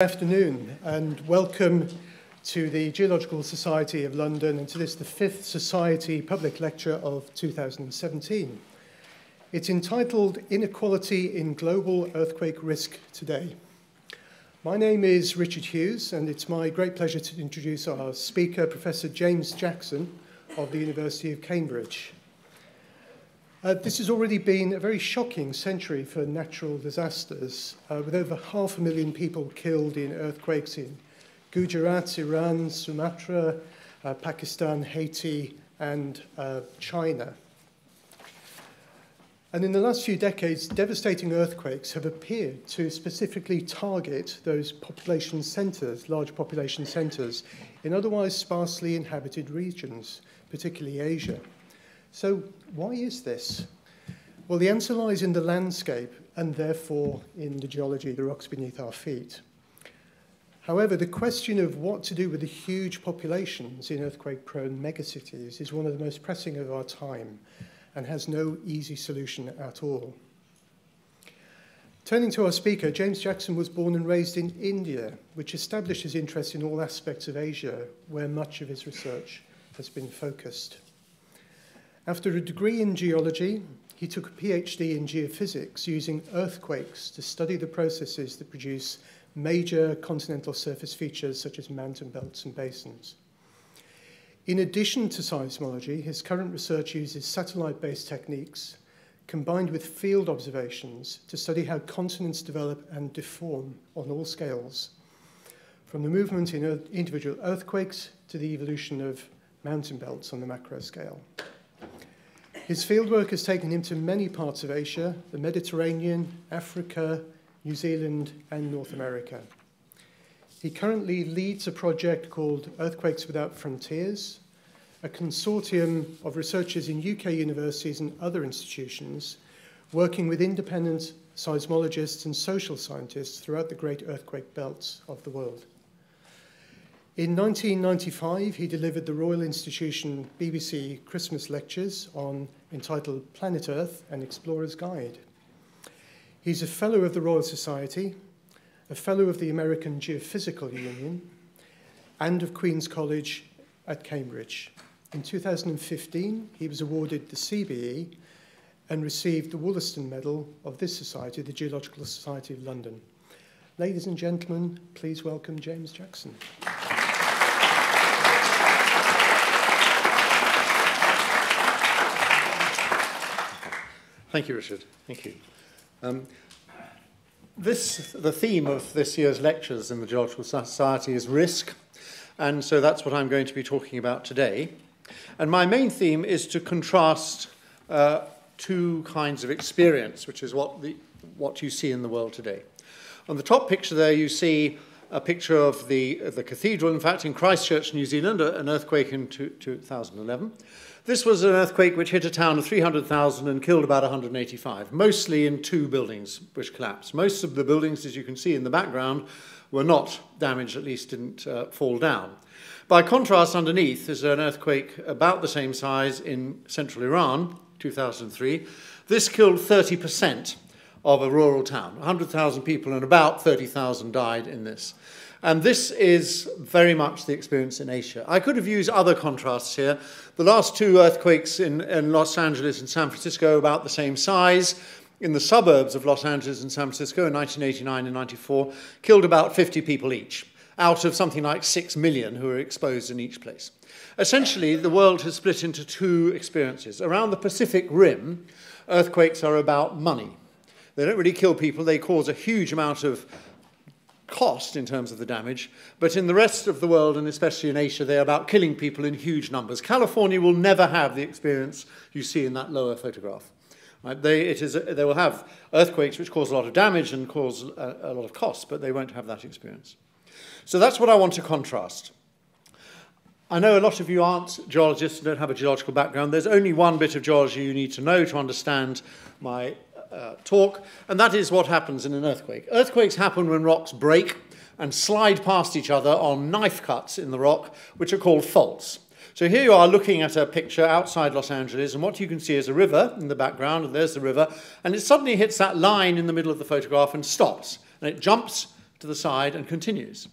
Good afternoon and welcome to the Geological Society of London and to this, the fifth Society Public Lecture of 2017. It's entitled Inequality in Global Earthquake Risk Today. My name is Richard Hughes and it's my great pleasure to introduce our speaker, Professor James Jackson of the University of Cambridge. This has already been a very shocking century for natural disasters, with over 500,000 people killed in earthquakes in Gujarat, Iran, Sumatra, Pakistan, Haiti, and China. And in the last few decades, devastating earthquakes have appeared to specifically target those population centres, large population centres, in otherwise sparsely inhabited regions, particularly Asia. So why is this? Well, the answer lies in the landscape and therefore in the geology, the rocks beneath our feet. However, the question of what to do with the huge populations in earthquake-prone megacities is one of the most pressing of our time and has no easy solution at all. Turning to our speaker, James Jackson was born and raised in India, which established his interest in all aspects of Asia, where much of his research has been focused. After a degree in geology, he took a PhD in geophysics using earthquakes to study the processes that produce major continental surface features such as mountain belts and basins. In addition to seismology, his current research uses satellite-based techniques combined with field observations to study how continents develop and deform on all scales, from the movement in individual earthquakes to the evolution of mountain belts on the macro scale. His fieldwork has taken him to many parts of Asia, the Mediterranean, Africa, New Zealand, and North America. He currently leads a project called Earthquakes Without Frontiers, a consortium of researchers in UK universities and other institutions, working with independent seismologists and social scientists throughout the great earthquake belts of the world. In 1995, he delivered the Royal Institution BBC Christmas lectures entitled Planet Earth, an Explorer's Guide. He's a Fellow of the Royal Society, a Fellow of the American Geophysical Union, and of Queen's College at Cambridge. In 2015, he was awarded the CBE and received the Wollaston Medal of this society, the Geological Society of London. Ladies and gentlemen, please welcome James Jackson. Thank you, Richard. Thank you. The theme of this year's lectures in the Geological Society is risk, and so that's what I'm going to be talking about today. And my main theme is to contrast two kinds of experience, which is what you see in the world today. On the top picture there, you see a picture of the cathedral, in fact, in Christchurch, New Zealand, an earthquake in 2011. This was an earthquake which hit a town of 300,000 and killed about 185, mostly in two buildings which collapsed. Most of the buildings, as you can see in the background, were not damaged, at least didn't fall down. By contrast, underneath is an earthquake about the same size in central Iran, 2003. This killed 30% of a rural town, 100,000 people, and about 30,000 died in this. And this is very much the experience in Asia. I could have used other contrasts here. The last two earthquakes in Los Angeles and San Francisco, about the same size, in the suburbs of Los Angeles and San Francisco in 1989 and 94, killed about 50 people each, out of something like 6 million who were exposed in each place. Essentially, the world has split into two experiences. Around the Pacific Rim, earthquakes are about money. They don't really kill people. They cause a huge amount of cost in terms of the damage, but in the rest of the world, and especially in Asia, they're about killing people in huge numbers. California will never have the experience you see in that lower photograph. Right? They will have earthquakes which cause a lot of damage and cause a lot of cost, but they won't have that experience. So that's what I want to contrast. I know a lot of you aren't geologists and don't have a geological background. There's only one bit of geology you need to know to understand my talk, and that is what happens in an earthquake. Earthquakes happen when rocks break and slide past each other on knife cuts in the rock, which are called faults. So here you are looking at a picture outside Los Angeles, and what you can see is a river in the background, and there's the river, and it suddenly hits that line in the middle of the photograph and stops, and it jumps to the side and continues.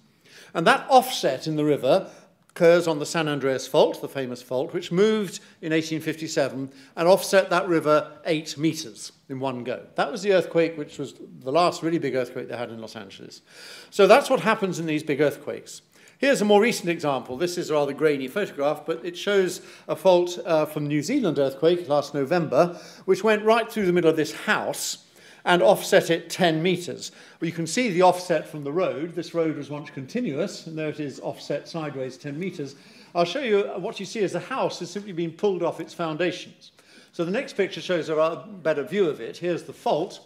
And that offset in the river occurs on the San Andreas Fault, the famous fault, which moved in 1857 and offset that river 8 meters in one go. That was the earthquake, which was the last really big earthquake they had in Los Angeles. So that's what happens in these big earthquakes. Here's a more recent example. This is a rather grainy photograph, but it shows a fault from New Zealand earthquake last November, which went right through the middle of this house and offset it 10 meters. Well, you can see the offset from the road. This road was once continuous, and there it is, offset sideways 10 meters. I'll show you what you see is the house has simply been pulled off its foundations. So the next picture shows a better view of it. Here's the fault,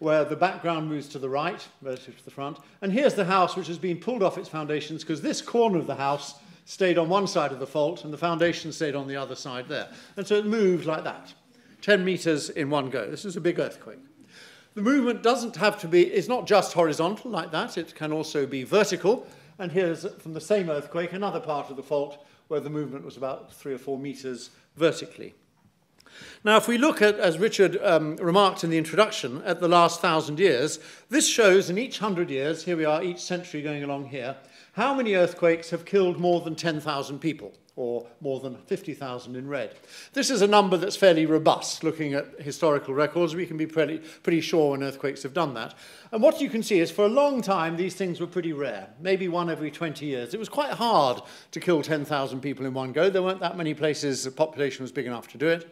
where the background moves to the right relative to the front. And here's the house, which has been pulled off its foundations because this corner of the house stayed on one side of the fault and the foundation stayed on the other side there. And so it moved like that, 10 meters in one go. This is a big earthquake. The movement doesn't have to be, it's not just horizontal like that, it can also be vertical. And here's from the same earthquake, another part of the fault where the movement was about 3 or 4 meters vertically. Now, if we look at, as Richard remarked in the introduction, at the last 1,000 years, this shows in each 100 years, here we are, each century going along here, how many earthquakes have killed more than 10,000 people, or more than 50,000 in red. This is a number that's fairly robust. Looking at historical records, we can be pretty sure when earthquakes have done that. And what you can see is for a long time, these things were pretty rare, maybe one every 20 years. It was quite hard to kill 10,000 people in one go. There weren't that many places the population was big enough to do it.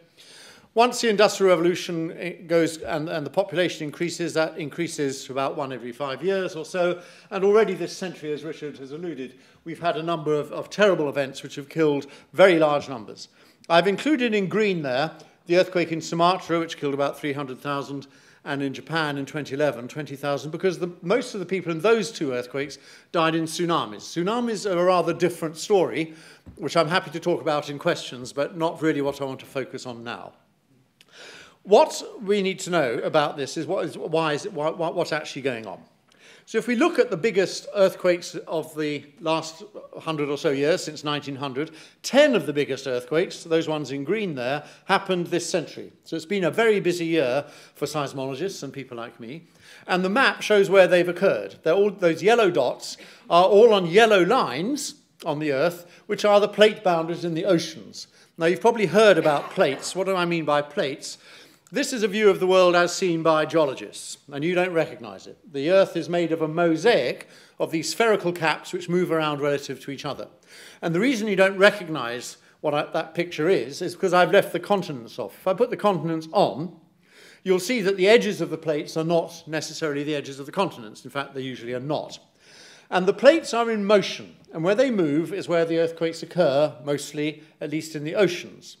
Once the Industrial Revolution goes and the population increases, that increases to about one every 5 years or so. And already this century, as Richard has alluded, we've had a number of terrible events which have killed very large numbers. I've included in green there the earthquake in Sumatra, which killed about 300,000, and in Japan in 2011, 20,000, because most of the people in those two earthquakes died in tsunamis. Tsunamis are a rather different story, which I'm happy to talk about in questions, but not really what I want to focus on now. What we need to know about this is what's actually going on. So if we look at the biggest earthquakes of the last 100 or so years, since 1900, 10 of the biggest earthquakes, those ones in green there, happened this century. So it's been a very busy year for seismologists and people like me. And the map shows where they've occurred. Those yellow dots are all on yellow lines on the Earth, which are the plate boundaries in the oceans. Now, you've probably heard about plates. What do I mean by plates? This is a view of the world as seen by geologists, and you don't recognize it. The Earth is made of a mosaic of these spherical caps which move around relative to each other. And the reason you don't recognize what that picture is because I've left the continents off. If I put the continents on, you'll see that the edges of the plates are not necessarily the edges of the continents. In fact, they usually are not. And the plates are in motion, and where they move is where the earthquakes occur, mostly, at least in the oceans.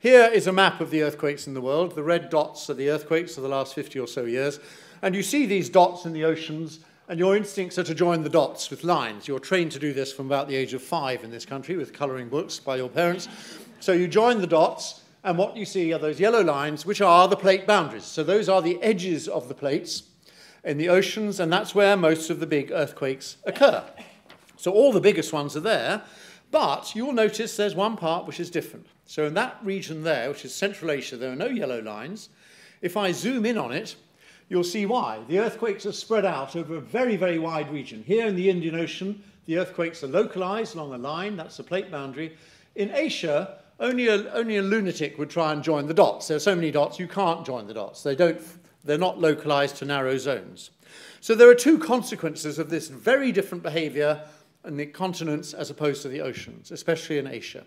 Here is a map of the earthquakes in the world. The red dots are the earthquakes of the last 50 or so years. And you see these dots in the oceans, and your instincts are to join the dots with lines. You're trained to do this from about the age of 5 in this country with colouring books by your parents. So you join the dots, and what you see are those yellow lines, which are the plate boundaries. So those are the edges of the plates in the oceans, and that's where most of the big earthquakes occur. So all the biggest ones are there. But you'll notice there's one part which is different. So in that region there, which is Central Asia, there are no yellow lines. If I zoom in on it, you'll see why. The earthquakes are spread out over a very, very wide region. Here in the Indian Ocean, the earthquakes are localized along a line. That's the plate boundary. In Asia, only a lunatic would try and join the dots. There are so many dots, you can't join the dots. They're not localized to narrow zones. So there are two consequences of this very different behavior in the continents as opposed to the oceans, especially in Asia.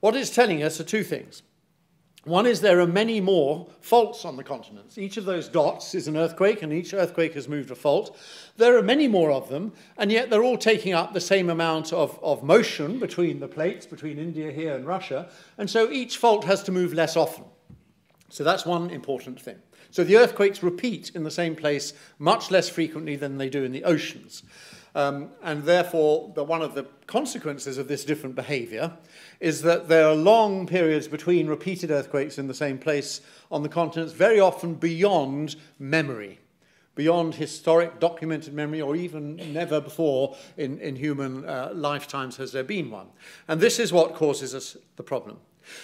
What it's telling us are two things. One is there are many more faults on the continents. Each of those dots is an earthquake, and each earthquake has moved a fault. There are many more of them, and yet they're all taking up the same amount of motion between the plates, between India here and Russia, and so each fault has to move less often. So that's one important thing. So the earthquakes repeat in the same place much less frequently than they do in the oceans. And therefore, one of the consequences of this different behavior is that there are long periods between repeated earthquakes in the same place on the continents, very often beyond memory, beyond historic documented memory, or even never before in human lifetimes has there been one. And this is what causes us the problem.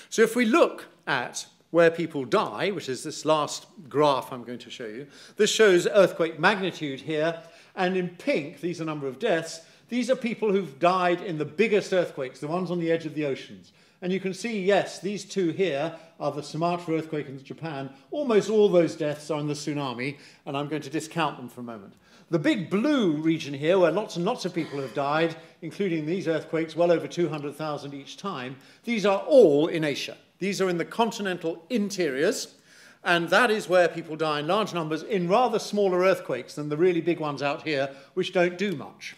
So if we look at where people die, which is this last graph I'm going to show you, this shows earthquake magnitude here, And in pink, these are number of deaths. These are people who've died in the biggest earthquakes, the ones on the edge of the oceans. And you can see, yes, these two here are the Sumatra earthquake in Japan. Almost all those deaths are in the tsunami, and I'm going to discount them for a moment. The big blue region here, where lots and lots of people have died, including these earthquakes, well over 200,000 each time, these are all in Asia. These are in the continental interiors, and that is where people die in large numbers in rather smaller earthquakes than the really big ones out here, which don't do much.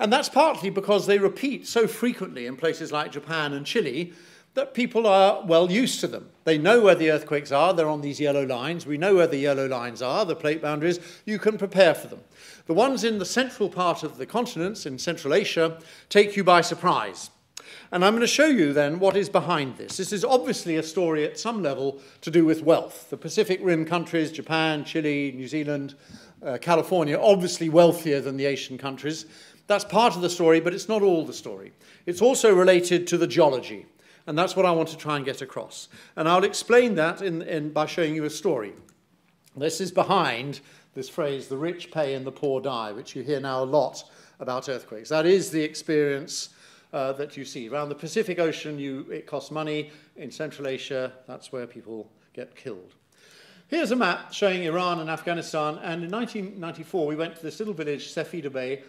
And that's partly because they repeat so frequently in places like Japan and Chile that people are well used to them. They know where the earthquakes are. They're on these yellow lines. We know where the yellow lines are, the plate boundaries. You can prepare for them. The ones in the central part of the continents, in Central Asia, take you by surprise. And I'm going to show you then what is behind this. This is obviously a story at some level to do with wealth. The Pacific Rim countries, Japan, Chile, New Zealand, California, obviously wealthier than the Asian countries. That's part of the story, but it's not all the story. It's also related to the geology, and that's what I want to try and get across. And I'll explain that by showing you a story. This is behind this phrase, the rich pay and the poor die, which you hear now a lot about earthquakes. That is the experience that you see. Around the Pacific Ocean, it costs money. In Central Asia, that's where people get killed. Here's a map showing Iran and Afghanistan, and in 1994, we went to this little village, Sefida Bay,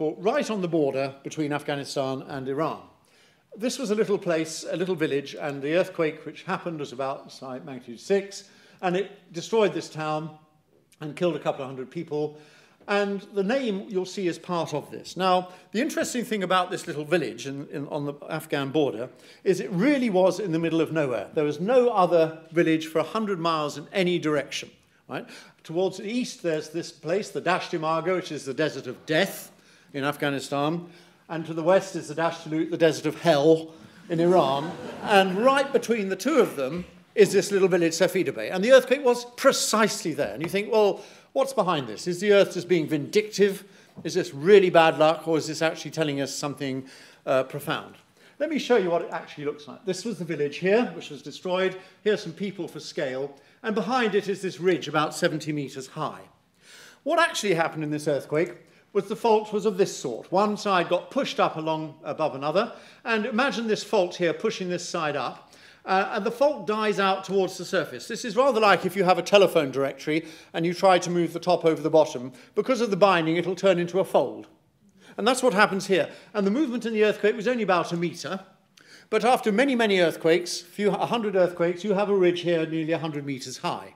right on the border between Afghanistan and Iran. This was a little place, a little village, and the earthquake which happened was about magnitude 6, and it destroyed this town and killed a couple of hundred people. And the name you'll see is part of this. Now, the interesting thing about this little village on the Afghan border is it really was in the middle of nowhere. There was no other village for 100 miles in any direction. Right? Towards the east, there's this place, the Dasht Imargo, which is the desert of death in Afghanistan, and to the west is the Dasht Talut, the desert of hell in Iran, and right between the two of them is this little village, Sefida Bay, and the earthquake was precisely there. And you think, well, what's behind this? Is the earth just being vindictive? Is this really bad luck, or is this actually telling us something profound? Let me show you what it actually looks like. This was the village here, which was destroyed. Here's some people for scale, and behind it is this ridge about 70 meters high. What actually happened in this earthquake was the fault was of this sort. One side got pushed up above another, and imagine this fault here pushing this side up, and the fault dies out towards the surface. This is rather like if you have a telephone directory and you try to move the top over the bottom. Because of the binding, it'll turn into a fold. And that's what happens here. And the movement in the earthquake was only about a meter, but after many, many earthquakes, 100 earthquakes, you have a ridge here nearly 100 meters high.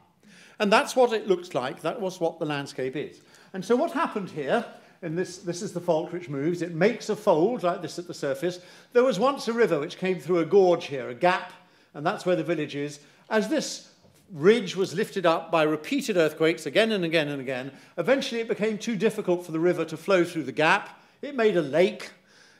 And that's what it looks like. That was what the landscape is. And so what happened here, and this is the fault which moves. It makes a fold like this at the surface. There was once a river which came through a gorge here, a gap, and that's where the village is. As this ridge was lifted up by repeated earthquakes again and again and again, eventually it became too difficult for the river to flow through the gap. It made a lake.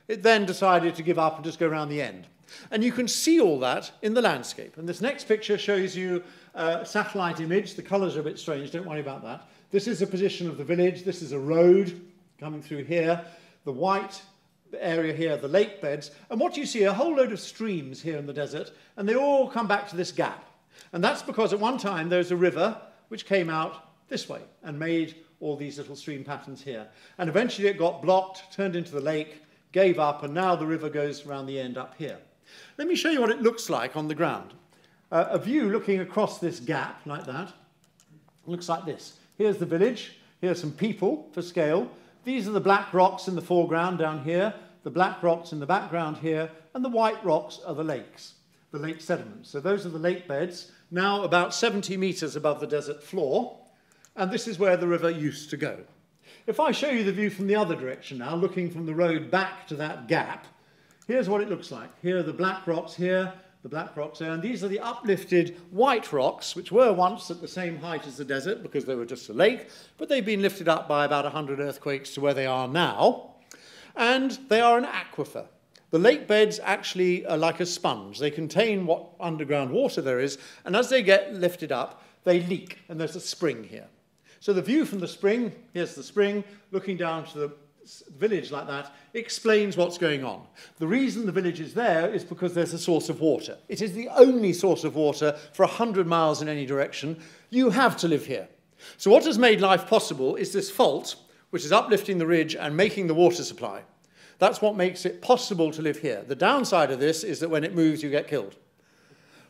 It then decided to give up and just go around the end. And you can see all that in the landscape. And this next picture shows you a satellite image. The colours are a bit strange. Don't worry about that. This is the position of the village. This is a road coming through here, the white area here, the lake beds, and what you see, a whole load of streams here in the desert, and they all come back to this gap. And that's because at one time there was a river which came out this way and made all these little stream patterns here. And eventually it got blocked, turned into the lake, gave up, and now the river goes around the end up here. Let me show you what it looks like on the ground. A view looking across this gap like that looks like this. Here's the village, here's some people for scale. These are the black rocks in the foreground down here, the black rocks in the background here, and the white rocks are the lakes, the lake sediments. So those are the lake beds, now about 70 meters above the desert floor, and this is where the river used to go. If I show you the view from the other direction now, looking from the road back to that gap, here's what it looks like. Here are the black rocks here, the black rocks there, and these are the uplifted white rocks, which were once at the same height as the desert because they were just a lake, but they've been lifted up by about 100 earthquakes to where they are now, and they are an aquifer. The lake beds actually are like a sponge. They contain what underground water there is, and as they get lifted up, they leak, and there's a spring here. So the view from the spring, here's the spring, looking down to the village like that, explains what's going on. The reason the village is there is because there's a source of water. It is the only source of water for 100 miles in any direction. You have to live here. So what has made life possible is this fault, which is uplifting the ridge and making the water supply. That's what makes it possible to live here. The downside of this is that when it moves, you get killed.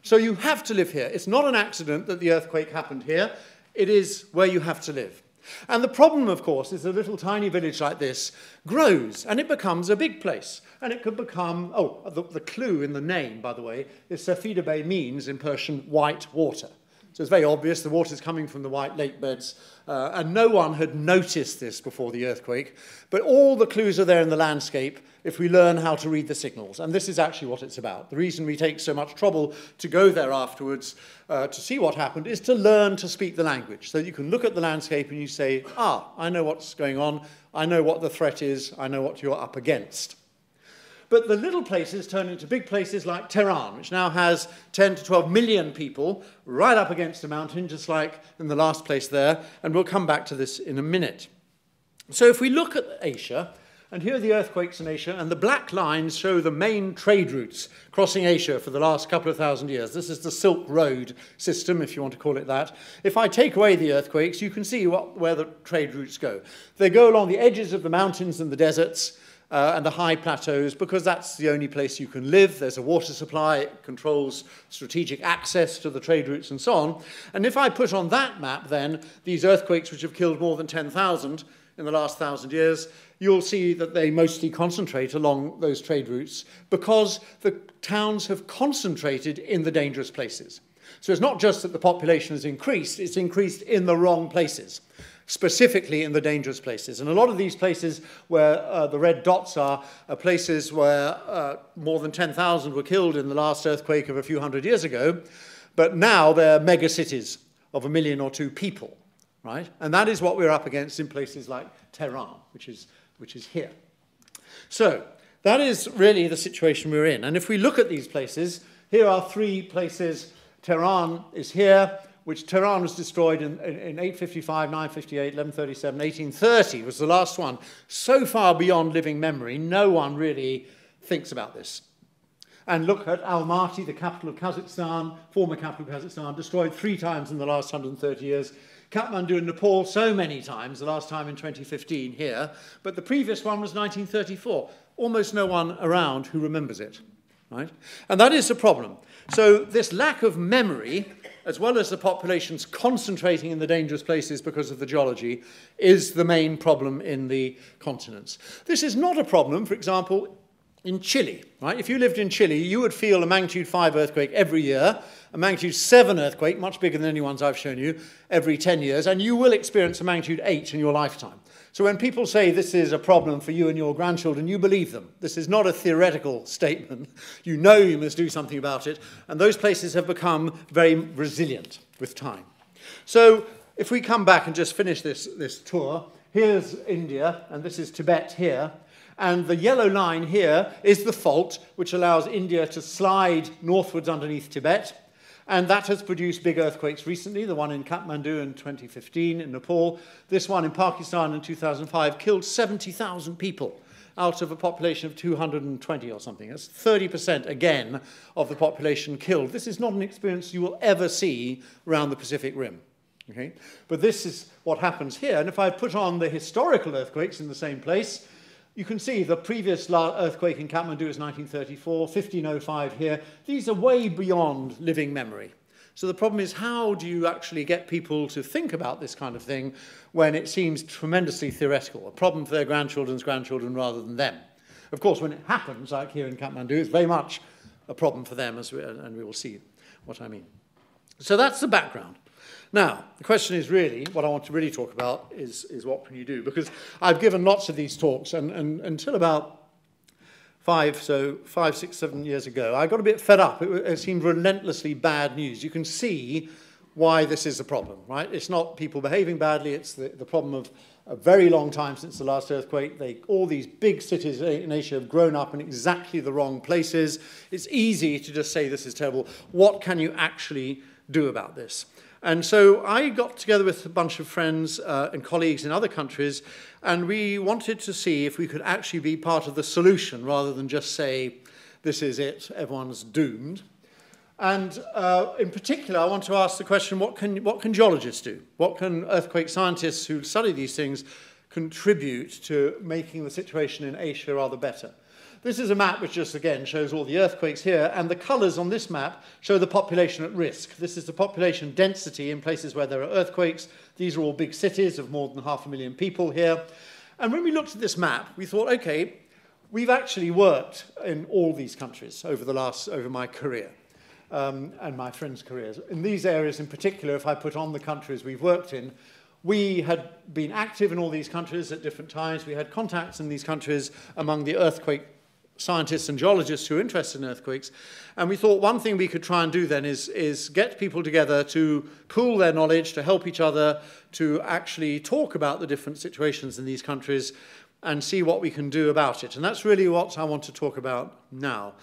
So you have to live here. It's not an accident that the earthquake happened here. It is where you have to live. And the problem, of course, is a little tiny village like this grows, and it becomes a big place. And it could become, oh, the clue in the name, by the way, is Safida Bay means, in Persian, white water. So it's very obvious the water's coming from the white lake beds, and no one had noticed this before the earthquake. But all the clues are there in the landscape if we learn how to read the signals. And this is actually what it's about. The reason we take so much trouble to go there afterwards to see what happened is to learn to speak the language, so that you can look at the landscape and you say, ah, I know what's going on, I know what the threat is, I know what you're up against. But the little places turn into big places like Tehran, which now has 10 to 12 million people right up against a mountain, just like in the last place there. And we'll come back to this in a minute. So if we look at Asia, and here are the earthquakes in Asia, and the black lines show the main trade routes crossing Asia for the last couple of thousand years. This is the Silk Road system, if you want to call it that. If I take away the earthquakes, you can see where the trade routes go. They go along the edges of the mountains and the deserts, and the high plateaus, because that's the only place you can live. There's a water supply, it controls strategic access to the trade routes and so on. And if I put on that map then these earthquakes which have killed more than 10,000 in the last 1,000 years, you'll see that they mostly concentrate along those trade routes because the towns have concentrated in the dangerous places. So it's not just that the population has increased, it's increased in the wrong places. Specifically in the dangerous places. And a lot of these places where the red dots are places where more than 10,000 were killed in the last earthquake of a few hundred years ago, but now they're mega cities of 1 million or 2 people, right? And that is what we're up against in places like Tehran, which is here. So that is really the situation we're in. And if we look at these places, here are 3 places. Tehran is here, which Tehran was destroyed in 855, 958, 1137, 1830 was the last one. So far beyond living memory, no one really thinks about this. And look at Almaty, the capital of Kazakhstan, former capital of Kazakhstan, destroyed 3 times in the last 130 years. Kathmandu in Nepal so many times, the last time in 2015 here. But the previous one was 1934. Almost no one around who remembers it. Right? And that is the problem. So this lack of memory, as well as the populations concentrating in the dangerous places because of the geology, is the main problem in the continents. This is not a problem, for example, in Chile. Right? If you lived in Chile, you would feel a magnitude 5 earthquake every year, a magnitude 7 earthquake, much bigger than any ones I've shown you, every 10 years, and you will experience a magnitude 8 in your lifetime. So when people say this is a problem for you and your grandchildren, you believe them. This is not a theoretical statement. You know you must do something about it. And those places have become very resilient with time. So if we come back and just finish this tour, here's India, and this is Tibet here. And the yellow line here is the fault which allows India to slide northwards underneath Tibet. And that has produced big earthquakes recently, the one in Kathmandu in 2015 in Nepal. This one in Pakistan in 2005 killed 70,000 people out of a population of 220 or something. That's 30% again of the population killed. This is not an experience you will ever see around the Pacific Rim. Okay? But this is what happens here. And if I put on the historical earthquakes in the same place, you can see the previous earthquake in Kathmandu is 1934, 1505 here. These are way beyond living memory. So the problem is, how do you actually get people to think about this kind of thing when it seems tremendously theoretical, a problem for their grandchildren's grandchildren rather than them? Of course, when it happens, like here in Kathmandu, it's very much a problem for them, and we will see what I mean. So that's the background. Now, the question is really, what I want to really talk about is what can you do? Because I've given lots of these talks, and until about 5, 6, 7 years ago, I got a bit fed up. It seemed relentlessly bad news. You can see why this is a problem, right? It's not people behaving badly, it's the problem of a very long time since the last earthquake. All these big cities in Asia have grown up in exactly the wrong places. It's easy to just say this is terrible. What can you actually do about this? And so I got together with a bunch of friends and colleagues in other countries, and we wanted to see if we could actually be part of the solution rather than just say, this is it, everyone's doomed. And in particular, I want to ask the question, what can geologists do? What can earthquake scientists who study these things contribute to making the situation in Asia rather better. This is a map which just again shows all the earthquakes here, and the colours on this map show the population at risk. This is the population density in places where there are earthquakes. These are all big cities of more than 500,000 people here. And when we looked at this map, we thought, okay, we've actually worked in all these countries over my career and my friends' careers. In these areas in particular, if I put on the countries we've worked in, we had been active in all these countries at different times. We had contacts in these countries among the earthquake scientists and geologists who are interested in earthquakes, and we thought one thing we could try and do then is get people together to pool their knowledge, to help each other, to actually talk about the different situations in these countries and see what we can do about it. And that's really what I want to talk about now.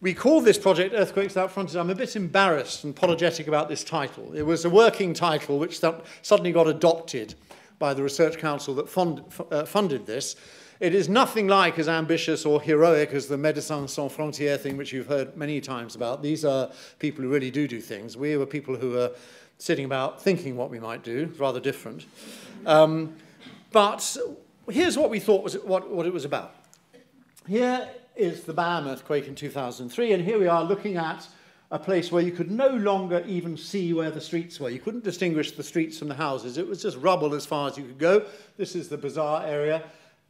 We call this project Earthquakes Without Frontiers. I'm a bit embarrassed and apologetic about this title. It was a working title which suddenly got adopted by the Research Council that funded this. It is nothing like as ambitious or heroic as the Médecins Sans Frontières thing, which you've heard many times about. These are people who really do things. We were people who were sitting about thinking what we might do, rather different. But here's what we thought was what it was about. Here is the Bam earthquake in 2003, and here we are looking at a place where you could no longer even see where the streets were. You couldn't distinguish the streets from the houses. It was just rubble as far as you could go. This is the bazaar area.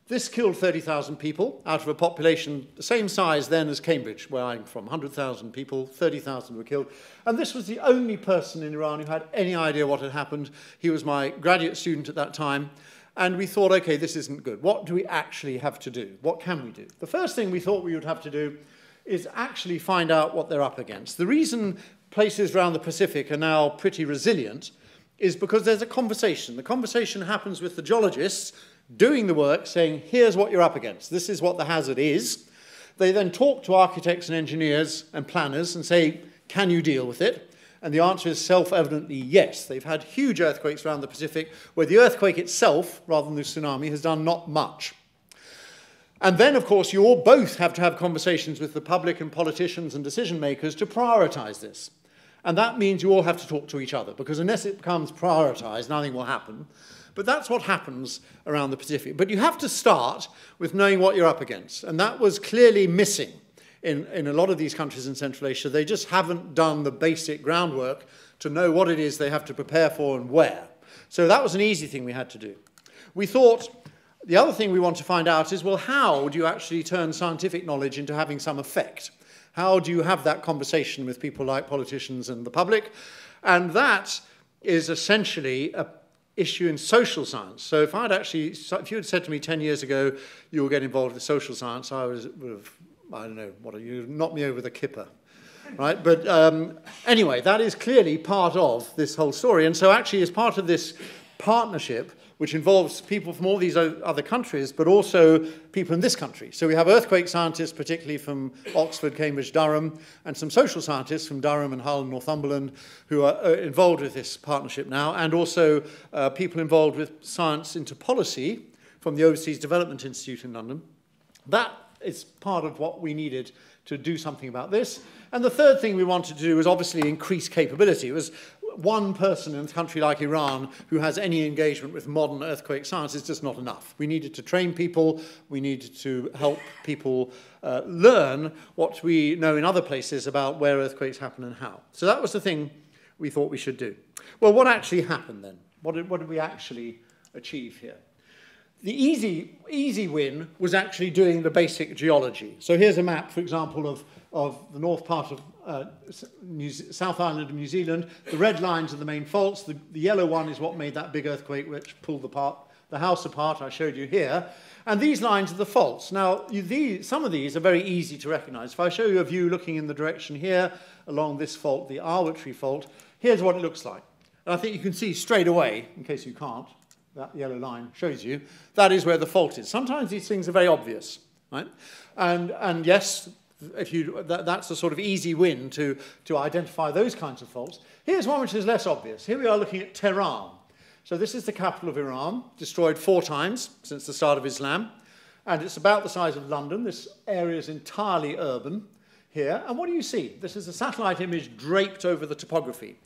This killed 30,000 people out of a population the same size then as Cambridge, where I'm from, 100,000 people, 30,000 were killed. And this was the only person in Iran who had any idea what had happened. He was my graduate student at that time. And we thought, okay, this isn't good. What do we actually have to do? What can we do? The first thing we thought we would have to do is actually find out what they're up against. The reason places around the Pacific are now pretty resilient is because there's a conversation. The conversation happens with the geologists doing the work, saying, here's what you're up against. This is what the hazard is. They then talk to architects and engineers and planners and say, can you deal with it? And the answer is self-evidently yes. They've had huge earthquakes around the Pacific where the earthquake itself, rather than the tsunami, has done not much. And then, of course, you all both have to have conversations with the public and politicians and decision makers to prioritize this. And that means you all have to talk to each other, because unless it becomes prioritized, nothing will happen. But that's what happens around the Pacific. But you have to start with knowing what you're up against. And that was clearly missing in a lot of these countries in Central Asia. They just haven't done the basic groundwork to know what it is they have to prepare for and where. So that was an easy thing we had to do. We thought the other thing we want to find out is, well, how do you actually turn scientific knowledge into having some effect? How do you have that conversation with people like politicians and the public? And that is essentially a issue in social science. So if you had said to me 10 years ago, you will get involved with social science, I would have, I don't know, what are you, knocked me over with a kipper, right? But anyway, that is clearly part of this whole story. And so actually as part of this partnership, which involves people from all these other countries, but also people in this country. So we have earthquake scientists, particularly from Oxford, Cambridge, Durham, and some social scientists from Durham and Hull and Northumberland who are involved with this partnership now, and also people involved with science into policy from the Overseas Development Institute in London. That is part of what we needed to do something about this. And the third thing we wanted to do was obviously increase capability. It was one person in a country like Iran who has any engagement with modern earthquake science is just not enough. We needed to train people. We needed to help people learn what we know in other places about where earthquakes happen and how. So that was the thing we thought we should do. Well, what actually happened then? What did we actually achieve here? The easy win was actually doing the basic geology. So here's a map, for example, of the north part of South Island of New Zealand. The red lines are the main faults. The yellow one is what made that big earthquake which pulled the house apart I showed you here. And these lines are the faults. Now, some of these are very easy to recognize. If I show you a view looking in the direction here along this fault, the arbitrary fault, here's what it looks like. And I think you can see straight away, in case you can't, that yellow line shows you, that is where the fault is. Sometimes these things are very obvious, right? And yes, that's a sort of easy win to identify those kinds of faults. Here's one which is less obvious. Here we are looking at Tehran. So this is the capital of Iran, destroyed 4 times since the start of Islam. And it's about the size of London. This area is entirely urban here. And what do you see? This is a satellite image draped over the topography.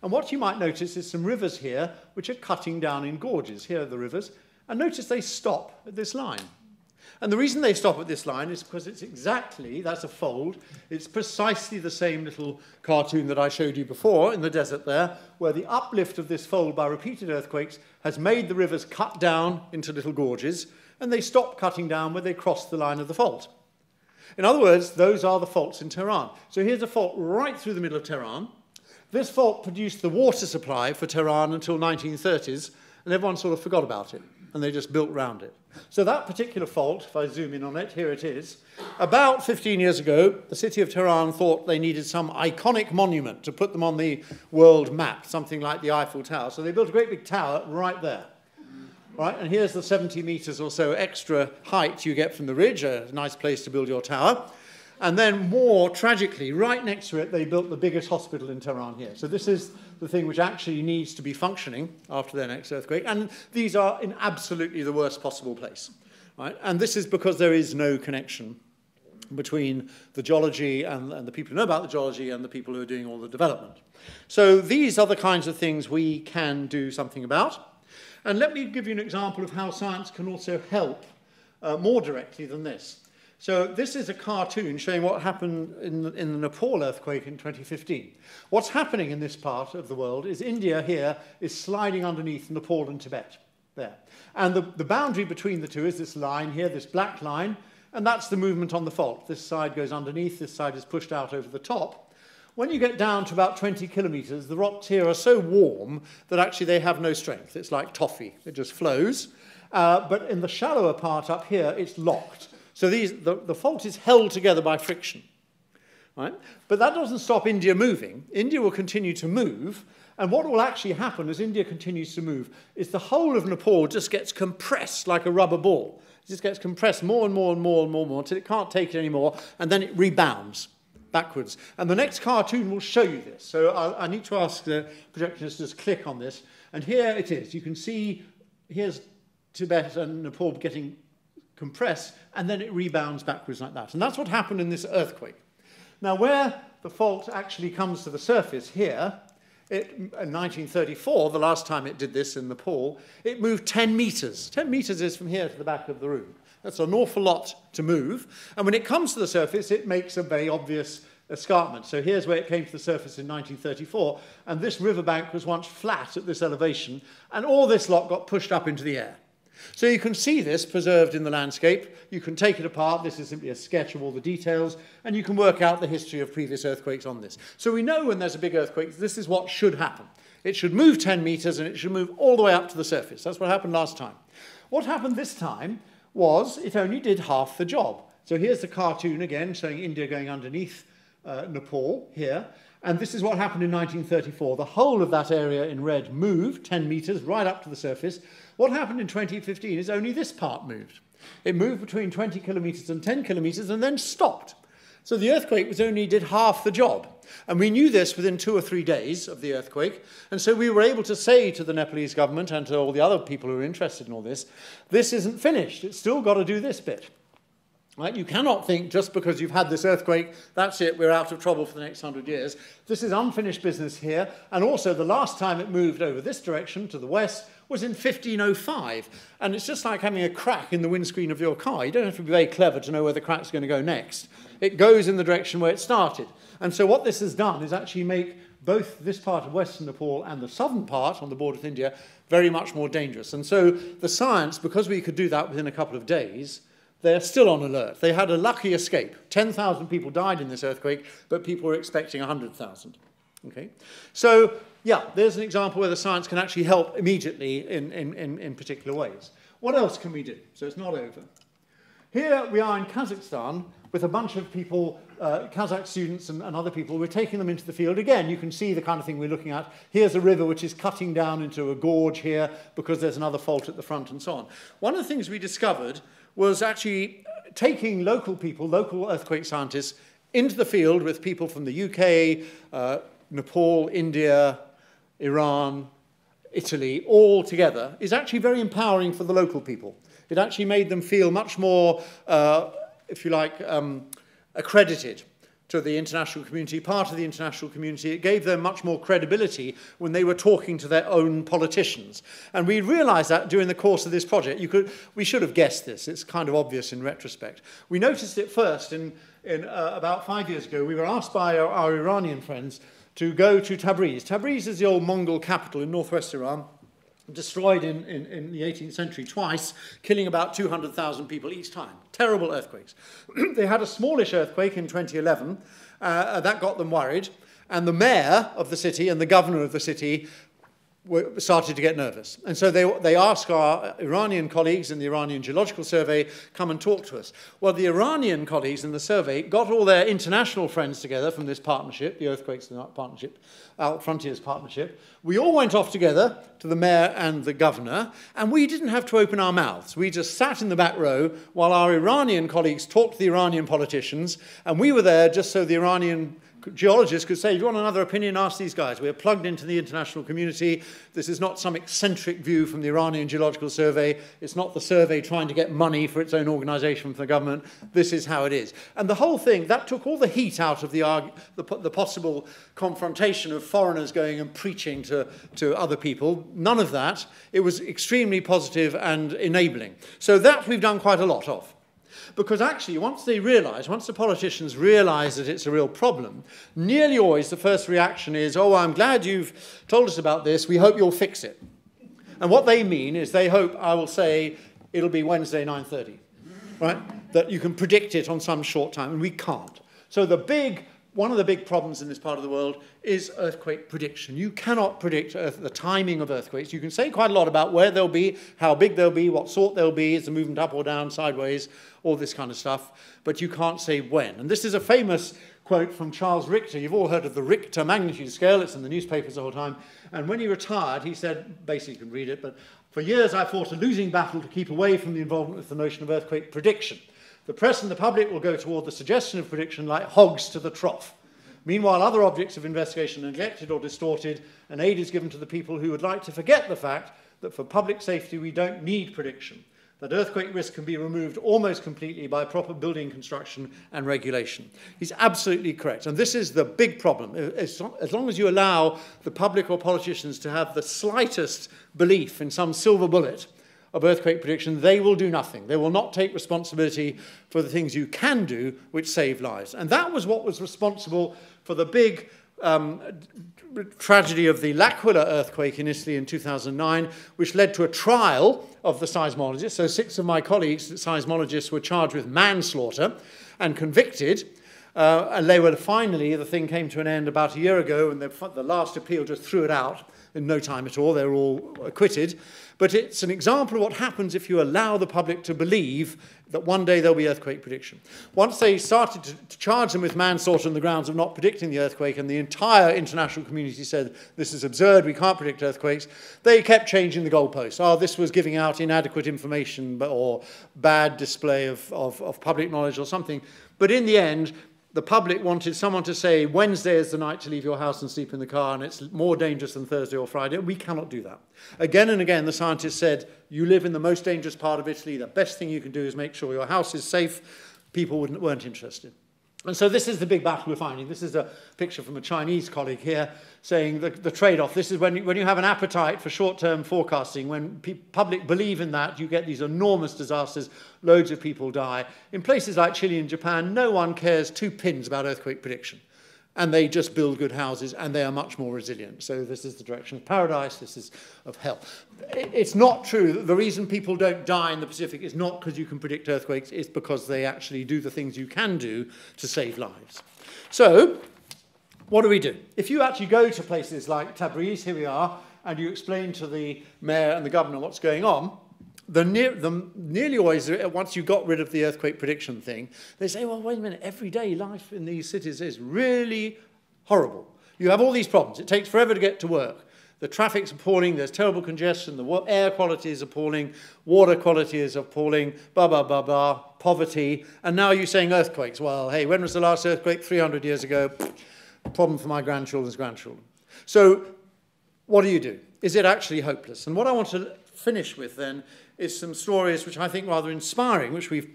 And what you might notice is some rivers here which are cutting down in gorges. Here are the rivers. And notice they stop at this line. And the reason they stop at this line is because it's exactly, that's a fold, it's precisely the same little cartoon that I showed you before in the desert there, where the uplift of this fold by repeated earthquakes has made the rivers cut down into little gorges, and they stop cutting down when they cross the line of the fault. In other words, those are the faults in Tehran. So here's a fault right through the middle of Tehran. This fault produced the water supply for Tehran until 1930s, and everyone sort of forgot about it, and they just built round it. So that particular fault, if I zoom in on it, here it is. About 15 years ago, the city of Tehran thought they needed some iconic monument to put them on the world map, something like the Eiffel Tower. So they built a great big tower right there. Right, and here's the 70 meters or so extra height you get from the ridge, a nice place to build your tower. And then more tragically, right next to it, they built the biggest hospital in Tehran here. So this is the thing which actually needs to be functioning after their next earthquake. And these are in absolutely the worst possible place. Right? And this is because there is no connection between the geology and the people who know about the geology and the people who are doing all the development. So these are the kinds of things we can do something about. And let me give you an example of how science can also help more directly than this. So this is a cartoon showing what happened in the Nepal earthquake in 2015. What's happening in this part of the world is India here is sliding underneath Nepal and Tibet there. And the boundary between the two is this line here, this black line, and that's the movement on the fault. This side goes underneath, this side is pushed out over the top. When you get down to about 20 kilometers, the rocks here are so warm that actually they have no strength. It's like toffee. It just flows. But in the shallower part up here, it's locked. So the fault is held together by friction. Right? But that doesn't stop India moving. India will continue to move. And what will actually happen as India continues to move is the whole of Nepal just gets compressed like a rubber ball. It just gets compressed more and more and more and more and more until it can't take it anymore, and then it rebounds backwards. And the next cartoon will show you this. So I need to ask the projectionist to just click on this. And here it is. You can see here's Tibet and Nepal getting compressed, and then it rebounds backwards like that. And that's what happened in this earthquake. Now, where the fault actually comes to the surface here, in 1934, the last time it did this in Nepal, it moved 10 meters. 10 meters is from here to the back of the room. That's an awful lot to move. And when it comes to the surface, it makes a very obvious escarpment. So here's where it came to the surface in 1934. And this riverbank was once flat at this elevation. And all this lot got pushed up into the air. So you can see this preserved in the landscape. You can take it apart. This is simply a sketch of all the details. And you can work out the history of previous earthquakes on this. So we know when there's a big earthquake, this is what should happen. It should move 10 meters, and it should move all the way up to the surface. That's what happened last time. What happened this time was it only did half the job. So here's the cartoon again showing India going underneath Nepal here. And this is what happened in 1934. The whole of that area in red moved 10 meters right up to the surface. What happened in 2015 is only this part moved. It moved between 20 kilometers and 10 kilometers and then stopped. So the earthquake only did half the job. And we knew this within 2 or 3 days of the earthquake. And so we were able to say to the Nepalese government and to all the other people who are interested in all this, this isn't finished. It's still got to do this bit. Right? You cannot think just because you've had this earthquake, that's it, we're out of trouble for the next 100 years. This is unfinished business here. And also the last time it moved over this direction to the west was in 1505. And it's just like having a crack in the windscreen of your car. You don't have to be very clever to know where the crack's going to go next. It goes in the direction where it started. And so what this has done is actually make both this part of western Nepal and the southern part on the border with India very much more dangerous. And so the science, because we could do that within a couple of days, they're still on alert. They had a lucky escape. 10,000 people died in this earthquake, but people were expecting 100,000. Okay? So, yeah, there's an example where the science can actually help immediately in particular ways. What else can we do? So it's not over. Here we are in Kazakhstan with a bunch of people, Kazakh students and other people. We're taking them into the field. Again, you can see the kind of thing we're looking at. Here's a river which is cutting down into a gorge here because there's another fault at the front and so on. One of the things we discovered was actually taking local people, local earthquake scientists, into the field with people from the UK, Nepal, India, Iran, Italy, all together, is actually very empowering for the local people. It actually made them feel much more, if you like, accredited to the international community, part of the international community. It gave them much more credibility when they were talking to their own politicians. And we realized that during the course of this project. We should have guessed this. It's kind of obvious in retrospect. We noticed it first about 5 years ago. We were asked by our Iranian friends to go to Tabriz. Tabriz is the old Mongol capital in northwest Iran, destroyed in the 18th century twice, killing about 200,000 people each time. Terrible earthquakes. They had a smallish earthquake in 2011. That got them worried. And the mayor of the city and the governor of the city started to get nervous. And so they asked our Iranian colleagues in the Iranian Geological Survey, come and talk to us. Well, the Iranian colleagues in the survey got all their international friends together from this partnership, the Earthquakes Out Frontiers partnership. We all went off together to the mayor and the governor, and we didn't have to open our mouths. We just sat in the back row while our Iranian colleagues talked to the Iranian politicians, and we were there just so the Iranian geologists could say, if you want another opinion, ask these guys. We're plugged into the international community. This is not some eccentric view from the Iranian Geological Survey. It's not the survey trying to get money for its own organization from the government. This is how it is. And the whole thing, that took all the heat out of the possible confrontation of foreigners going and preaching to other people. None of that. It was extremely positive and enabling. So that we've done quite a lot of. Because actually, once the politicians realize that it's a real problem, nearly always the first reaction is, oh, I'm glad you've told us about this. We hope you'll fix it. And what they mean is they hope I will say it'll be Wednesday 9:30, right? That you can predict it on some short time, and we can't. So one of the big problems in this part of the world is earthquake prediction. You cannot predict the timing of earthquakes. You can say quite a lot about where they'll be, how big they'll be, what sort they'll be, is the movement up or down, sideways, all this kind of stuff, but you can't say when. And this is a famous quote from Charles Richter. You've all heard of the Richter magnitude scale. It's in the newspapers the whole time. And when he retired, he said, basically you can read it, but for years I fought a losing battle to keep away from the involvement of the notion of earthquake prediction. The press and the public will go toward the suggestion of prediction like hogs to the trough. Meanwhile, other objects of investigation are neglected or distorted, and aid is given to the people who would like to forget the fact that for public safety we don't need prediction, that earthquake risk can be removed almost completely by proper building construction and regulation. He's absolutely correct, and this is the big problem. As long as you allow the public or politicians to have the slightest belief in some silver bullet of earthquake prediction, they will do nothing. They will not take responsibility for the things you can do which save lives. And that was what was responsible for the big tragedy of the L'Aquila earthquake in Italy in 2009, which led to a trial of the seismologists. So 6 of my colleagues, seismologists, were charged with manslaughter and convicted. And they were finally, the thing came to an end about a year ago, and the last appeal just threw it out in no time at all. They were all acquitted. But it's an example of what happens if you allow the public to believe that one day there'll be earthquake prediction. Once they started to charge them with manslaughter on the grounds of not predicting the earthquake, and the entire international community said, this is absurd, we can't predict earthquakes, they kept changing the goalposts. Oh, this was giving out inadequate information or bad display of public knowledge or something. But in the end, the public wanted someone to say, Wednesday is the night to leave your house and sleep in the car, and it's more dangerous than Thursday or Friday. We cannot do that. Again and again, the scientists said, you live in the most dangerous part of Italy. The best thing you can do is make sure your house is safe. People weren't interested. And so this is the big battle we're finding. This is a picture from a Chinese colleague here saying the trade-off. This is when you have an appetite for short-term forecasting, when public believe in that, you get these enormous disasters, loads of people die. In places like Chile and Japan, no one cares 2 pins about earthquake prediction. And they just build good houses, and they are much more resilient. So this is the direction of paradise, this is of hell. It's not true. The reason people don't die in the Pacific is not because you can predict earthquakes, it's because they actually do the things you can do to save lives. So what do we do? If you actually go to places like Tabriz, here we are, and you explain to the mayor and the governor what's going on, nearly always, once you got rid of the earthquake prediction thing, they say, well, wait a minute, everyday life in these cities is really horrible. You have all these problems. It takes forever to get to work. The traffic's appalling. There's terrible congestion. The air quality is appalling. Water quality is appalling. Blah, blah, blah, blah. Poverty. And now you're saying earthquakes. Well, hey, when was the last earthquake? 300 years ago. Problem for my grandchildren's grandchildren. So what do you do? Is it actually hopeless? And what I want to finish with then is some stories which I think are rather inspiring, which we've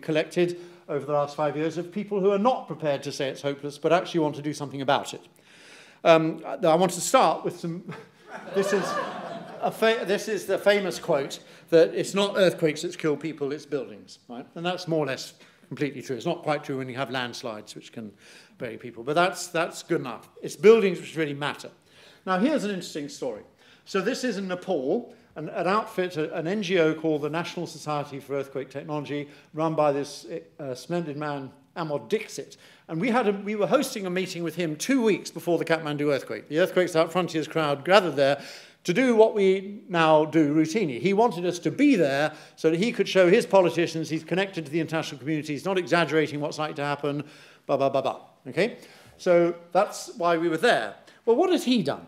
collected over the last 5 years of people who are not prepared to say it's hopeless, but actually want to do something about it. I want to start with some... this is the famous quote that it's not earthquakes that kill people, it's buildings, right? And that's more or less completely true. It's not quite true when you have landslides which can bury people, but that's good enough. It's buildings which really matter. Now, here's an interesting story. So this is in Nepal, an outfit, an NGO called the National Society for Earthquake Technology, run by this splendid man, Amod Dixit. And we were hosting a meeting with him 2 weeks before the Kathmandu earthquake. The Earthquakes Out Frontiers crowd gathered there to do what we now do routinely. He wanted us to be there so that he could show his politicians he's connected to the international community, he's not exaggerating what's likely to happen, blah, blah, blah, blah. Okay? So that's why we were there. Well, what has he done?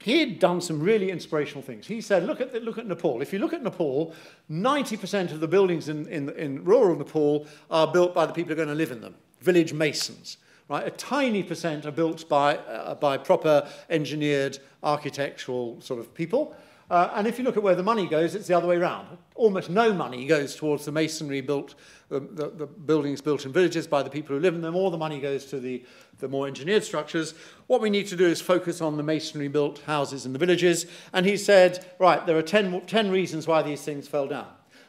He had done some really inspirational things. He said, look at Nepal. If you look at Nepal, 90% of the buildings in rural Nepal are built by the people who are going to live in them, village masons. Right? A tiny percent are built by proper engineered architectural sort of people. And if you look at where the money goes, it's the other way around. Almost no money goes towards the masonry built, the buildings built in villages by the people who live in them. All the money goes to the more engineered structures. What we need to do is focus on the masonry built houses in the villages. And he said, right, there are 10 reasons why these things fell down.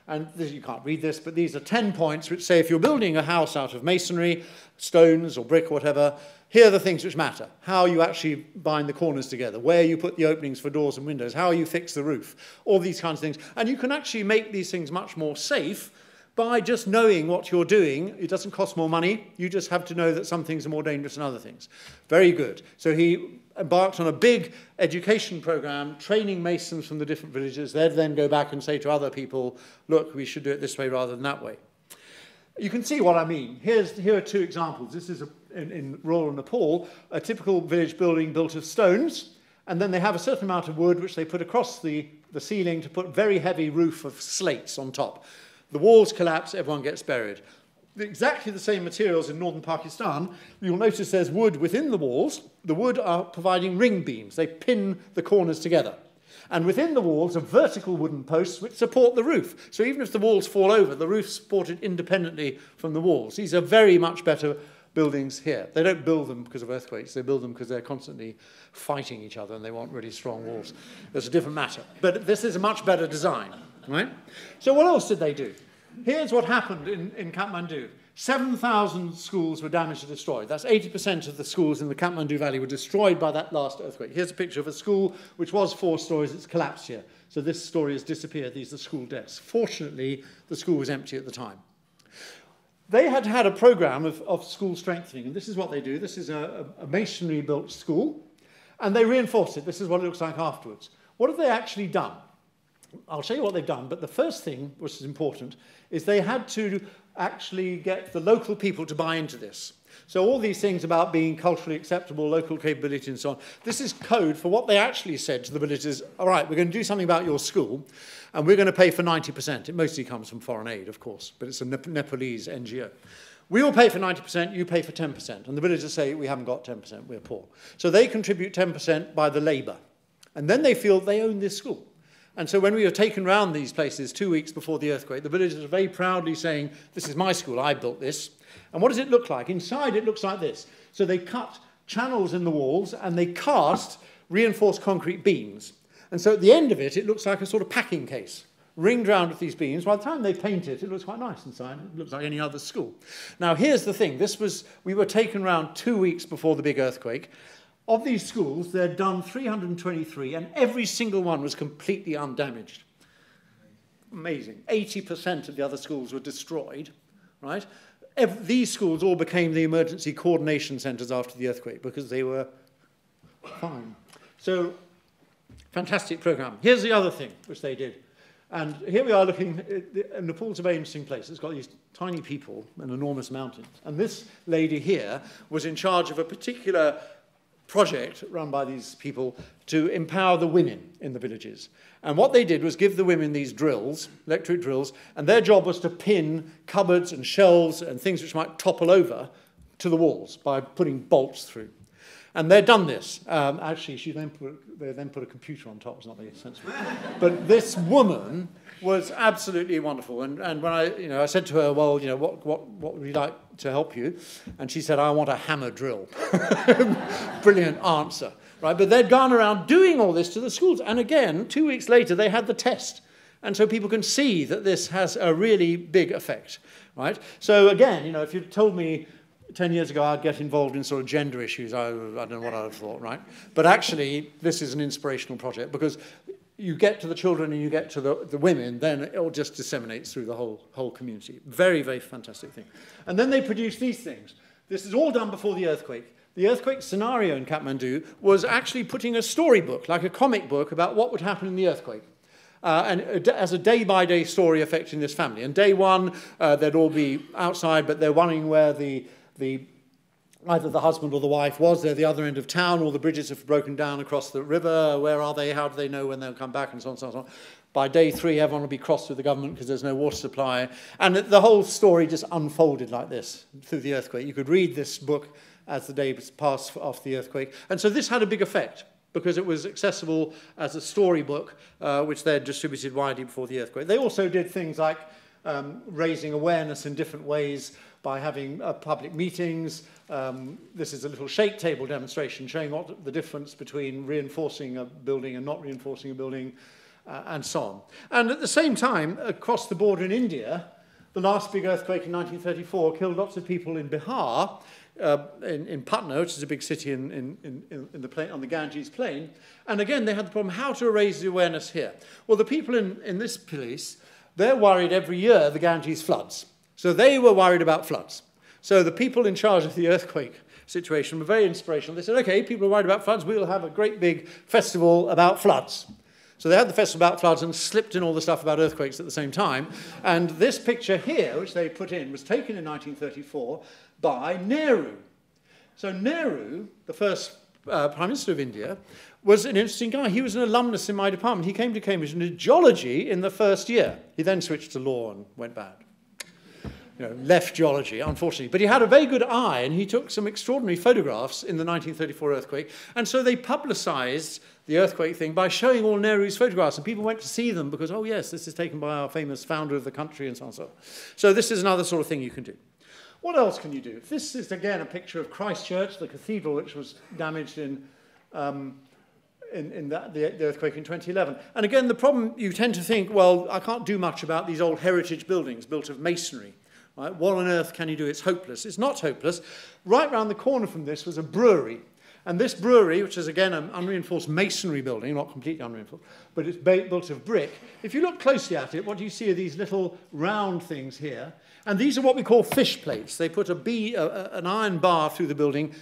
And this, you can't read this, but these are 10 points which say if you're building a house out of masonry, stones or brick or whatever, here are the things which matter. How you actually bind the corners together, where you put the openings for doors and windows, how you fix the roof, all these kinds of things. And you can actually make these things much more safe by just knowing what you're doing. It doesn't cost more money. You just have to know that some things are more dangerous than other things. Very good. So he embarked on a big education program, training masons from the different villages. They'd then go back and say to other people, look, we should do it this way rather than that way. You can see what I mean. Here are two examples. This is in rural Nepal, a typical village building built of stones, and then they have a certain amount of wood which they put across the ceiling to put very heavy roof of slates on top. The walls collapse, everyone gets buried. Exactly the same materials in northern Pakistan. You'll notice there's wood within the walls. The wood are providing ring beams. They pin the corners together. And within the walls are vertical wooden posts which support the roof. So even if the walls fall over, the roof's supported independently from the walls. These are very much better buildings here. They don't build them because of earthquakes. They build them because they're constantly fighting each other and they want really strong walls. That's a different matter. But this is a much better design, right? So what else did they do? Here's what happened in Kathmandu. 7,000 schools were damaged or destroyed. That's 80% of the schools in the Kathmandu Valley were destroyed by that last earthquake. Here's a picture of a school which was 4 stories. It's collapsed here. So this story has disappeared. These are school desks. Fortunately, the school was empty at the time. They had had a program of school strengthening, and this is what they do. This is a masonry-built school, and they reinforced it. This is what it looks like afterwards. What have they actually done? I'll show you what they've done, but the first thing, which is important, is they had to actually get the local people to buy into this. So all these things about being culturally acceptable, local capability, and so on, this is code for what they actually said to the villagers. All right, we're going to do something about your school, and we're going to pay for 90%. It mostly comes from foreign aid, of course, but it's a Nepalese NGO. We will pay for 90%, you pay for 10%. And the villagers say, we haven't got 10%, we're poor. So they contribute 10% by the labor. And then they feel they own this school. And so when we were taken round these places 2 weeks before the earthquake, the villagers are very proudly saying, this is my school, I built this. And what does it look like? Inside it looks like this. So they cut channels in the walls and they cast reinforced concrete beams. And so at the end of it, it looks like a sort of packing case, ringed round with these beams. By the time they paint it, it looks quite nice inside. It looks like any other school. Now, here's the thing. We were taken round 2 weeks before the big earthquake. Of these schools, they'd done 323, and every single one was completely undamaged. Amazing. 80% of the other schools were destroyed, right? These schools all became the emergency coordination centres after the earthquake because they were fine. So, fantastic programme. Here's the other thing which they did. And here we are looking, Nepal's a very interesting place. It's got these tiny people and enormous mountains. And this lady here was in charge of a particular project run by these people to empower the women in the villages. And what they did was give the women these drills, electric drills, and their job was to pin cupboards and shelves and things which might topple over to the walls by putting bolts through. And they'd done this. Actually, they then put a computer on top. It's not very sensible. But this woman was absolutely wonderful. And when I said to her, well, what would you like to help you? And she said, I want a hammer drill. Brilliant answer, right? But they'd gone around doing all this to the schools. And again, 2 weeks later, they had the test. And so people can see that this has a really big effect, right? So again, if you'd told me 10 years ago I'd get involved in sort of gender issues, I don't know what I'd have thought, right? But actually, this is an inspirational project because you get to the children and you get to the women, then it all just disseminates through the whole community. Very, very fantastic thing. And then they produce these things. This is all done before the earthquake. The earthquake scenario in Kathmandu was actually putting a storybook, like a comic book, about what would happen in the earthquake. And as a day-by-day story affecting this family. And day one, they'd all be outside, but they're wondering where either the husband or the wife was. They're the other end of town. All the bridges have broken down across the river. Where are they? How do they know when they'll come back? And so on, so on, so on. By day three, everyone will be crossed with the government because there's no water supply. And the whole story just unfolded like this through the earthquake. You could read this book as the days passed after the earthquake. And so this had a big effect, because it was accessible as a storybook, which they had distributed widely before the earthquake. They also did things like raising awareness in different ways by having public meetings. This is a little shake table demonstration showing what the difference between reinforcing a building and not reinforcing a building, and so on. And at the same time, across the border in India, the last big earthquake in 1934 killed lots of people in Bihar, in Patna, which is a big city on the Ganges plain. And again, they had the problem, how to raise the awareness here? Well, the people in this place, they're worried every year the Ganges floods. So they were worried about floods. So the people in charge of the earthquake situation were very inspirational. They said, okay, people are worried about floods, we'll have a great big festival about floods. So they had the festival about floods and slipped in all the stuff about earthquakes at the same time. And this picture here, which they put in, was taken in 1934 by Nehru. So Nehru, the first Prime Minister of India, was an interesting guy. He was an alumnus in my department. He came to Cambridge and did geology in the first year. He then switched to law and went bad. Left geology, unfortunately. But he had a very good eye, and he took some extraordinary photographs in the 1934 earthquake. And so they publicized the earthquake thing by showing all Nehru's photographs, and people went to see them because, oh yes, this is taken by our famous founder of the country, and so on, so on. So this is another sort of thing you can do. What else can you do? This is, again, a picture of Christchurch, the cathedral which was damaged in the earthquake in 2011. And again, the problem, you tend to think, well, I can't do much about these old heritage buildings built of masonry. Right? What on earth can you do? It's hopeless. It's not hopeless. Right round the corner from this was a brewery. And this brewery, which is again an unreinforced masonry building, not completely unreinforced, but it's built of brick. If you look closely at it, what you see are these little round things here. And these are what we call fish plates. They put an iron bar through the building,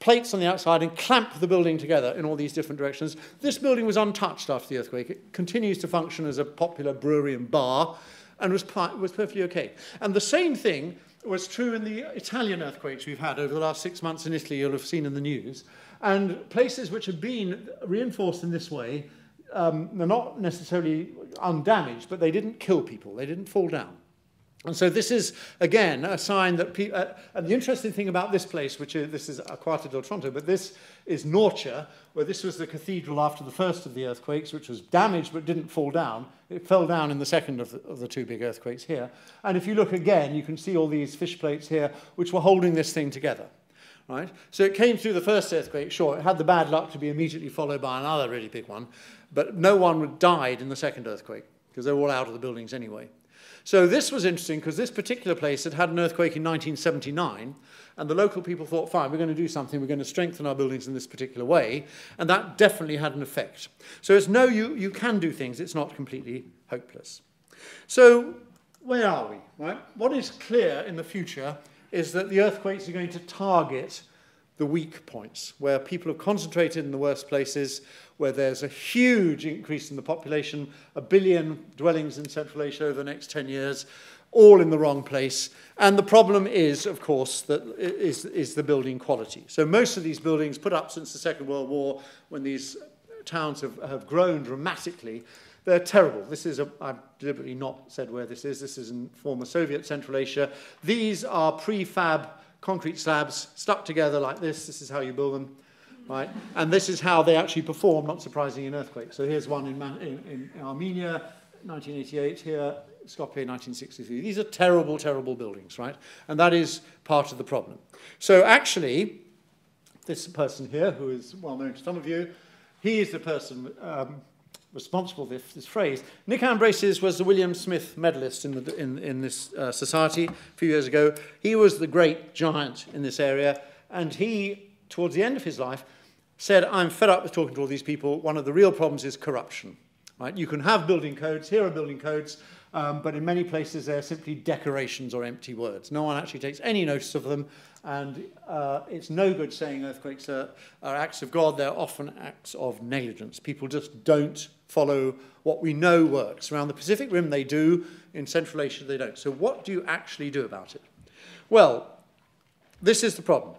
plates on the outside, and clamp the building together in all these different directions. This building was untouched after the earthquake. It continues to function as a popular brewery and bar, and was perfectly okay. And the same thing was true in the Italian earthquakes we've had over the last 6 months in Italy, you'll have seen in the news. And places which have been reinforced in this way, they're not necessarily undamaged, but they didn't kill people, they didn't fall down. And so this is, again, a sign that people... and the interesting thing about this place, which is, this is Arquata del Tronto, but this is Norcia, where this was the cathedral after the first of the earthquakes, which was damaged but didn't fall down. It fell down in the second of the two big earthquakes here. And if you look again, you can see all these fish plates here, which were holding this thing together. Right? So it came through the first earthquake, sure, it had the bad luck to be immediately followed by another really big one, but no one died in the second earthquake, because they were all out of the buildings anyway. So this was interesting because this particular place had had an earthquake in 1979, and the local people thought, fine, we're going to do something, we're going to strengthen our buildings in this particular way, and that definitely had an effect. So it's no, you can do things, it's not completely hopeless. So where are we, right? What is clear in the future is that the earthquakes are going to target the weak points, where people are concentrated in the worst places, where there's a huge increase in the population, 1 billion dwellings in Central Asia over the next 10 years, all in the wrong place. And the problem is, of course, is the building quality. So most of these buildings put up since the Second World War, when these towns have grown dramatically, they're terrible. This is I've deliberately not said where this is. This is in former Soviet Central Asia. These are prefab concrete slabs stuck together like this. This is how you build them. Right? And this is how they actually perform, not surprisingly, in earthquakes. So here's one in Armenia, 1988 here, Skopje 1963. These are terrible, terrible buildings, right? And that is part of the problem. So actually, this person here, who is well known to some of you, he is the person responsible for this phrase. Nick Ambraces was the William Smith medalist in this society a few years ago. He was the great giant in this area, and he, towards the end of his life, said, I'm fed up with talking to all these people. One of the real problems is corruption. Right? You can have building codes. Here are building codes. But in many places, they're simply decorations or empty words. No one actually takes any notice of them. And it's no good saying earthquakes are acts of God. They're often acts of negligence. People just don't follow what we know works. Around the Pacific Rim, they do. In Central Asia, they don't. So what do you actually do about it? Well, this is the problem.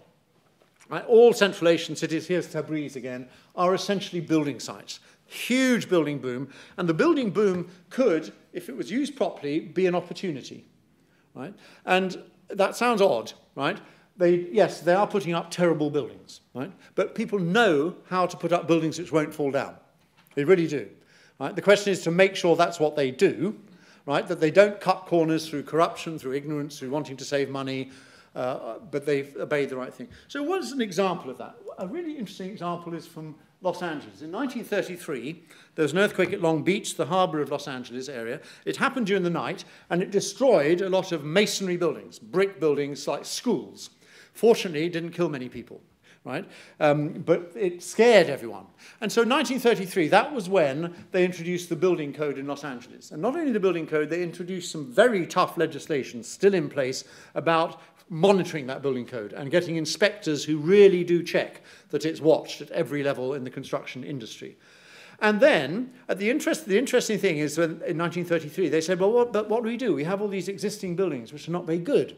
Right? All Central Asian cities, here's Tabriz again, are essentially building sites. Huge building boom, and the building boom could, if it was used properly, be an opportunity, right? And that sounds odd, right? Yes, they are putting up terrible buildings, right? But people know how to put up buildings which won't fall down. They really do, right? The question is to make sure that's what they do, right? That they don't cut corners through corruption, through ignorance, through wanting to save money, but they've obeyed the right thing. So what is an example of that? A really interesting example is from Los Angeles. In 1933, there was an earthquake at Long Beach, the harbor of Los Angeles area. It happened during the night, and it destroyed a lot of masonry buildings, brick buildings like schools. Fortunately, it didn't kill many people, right? But it scared everyone. And so 1933, that was when they introduced the building code in Los Angeles. And not only the building code, they introduced some very tough legislation still in place about monitoring that building code and getting inspectors who really do check that it's watched at every level in the construction industry. And then, at the interesting thing is when, in 1933, they said, well, what do? We have all these existing buildings which are not very good.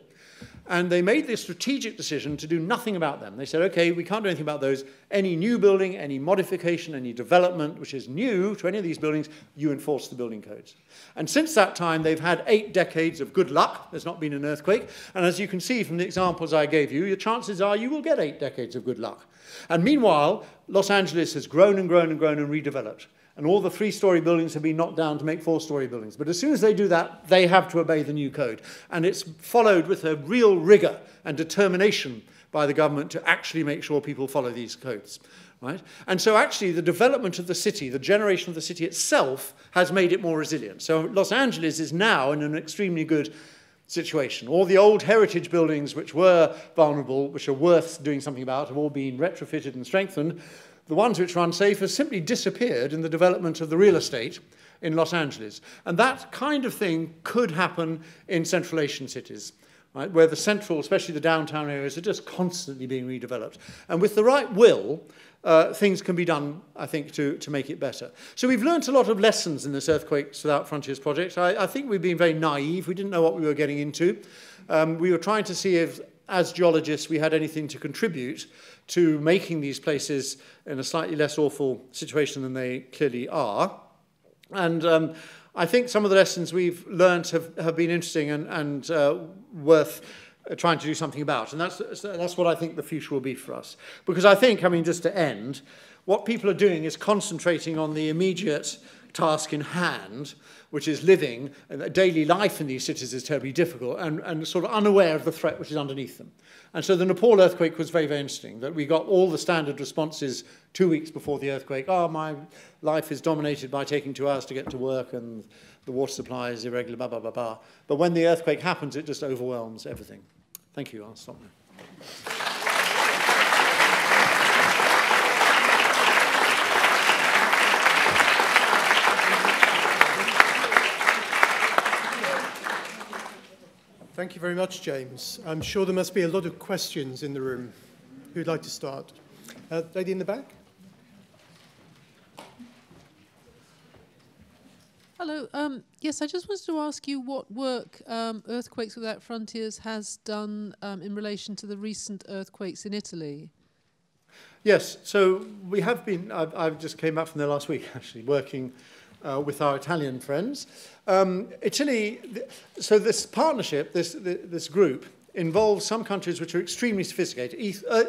And they made this strategic decision to do nothing about them. They said, okay, we can't do anything about those. Any new building, any modification, any development which is new to any of these buildings, you enforce the building codes. And since that time, they've had 8 decades of good luck. There's not been an earthquake. And as you can see from the examples I gave you, your chances are you will get 8 decades of good luck. And meanwhile, Los Angeles has grown and grown and grown and redeveloped. And all the 3-story buildings have been knocked down to make 4-story buildings. But as soon as they do that, they have to obey the new code. And it's followed with a real rigor and determination by the government to actually make sure people follow these codes. Right? And so actually the development of the city, the generation of the city itself, has made it more resilient. So Los Angeles is now in an extremely good situation. All the old heritage buildings which were vulnerable, which are worth doing something about, have all been retrofitted and strengthened. The ones which are unsafe have simply disappeared in the development of the real estate in Los Angeles. And that kind of thing could happen in Central Asian cities, right, where the central, especially the downtown areas, are just constantly being redeveloped. And with the right will, things can be done, I think, to make it better. So we've learnt a lot of lessons in this Earthquakes Without Frontiers project. I think we've been very naive. We didn't know what we were getting into. We were trying to see if, as geologists, we had anything to contribute to making these places in a slightly less awful situation than they clearly are. And I think some of the lessons we've learned have been interesting and worth trying to do something about. And that's what I think the future will be for us. Because I think, I mean, just to end, what people are doing is concentrating on the immediate task in hand, which is living. Daily life in these cities is terribly difficult and sort of unaware of the threat which is underneath them. And so the Nepal earthquake was very, very interesting, that we got all the standard responses 2 weeks before the earthquake. Oh, my life is dominated by taking 2 hours to get to work and the water supply is irregular, blah, blah, blah, blah. But when the earthquake happens, it just overwhelms everything. Thank you. I'll stop now. Thank you very much, James. I'm sure there must be a lot of questions in the room. Who'd like to start? Lady in the back? Hello. Yes, I just wanted to ask you what work Earthquakes Without Frontiers has done in relation to the recent earthquakes in Italy. Yes, so we have been, I just came back from there last week, actually, working with our Italian friends. Italy, so this partnership, this group, involves some countries which are extremely sophisticated.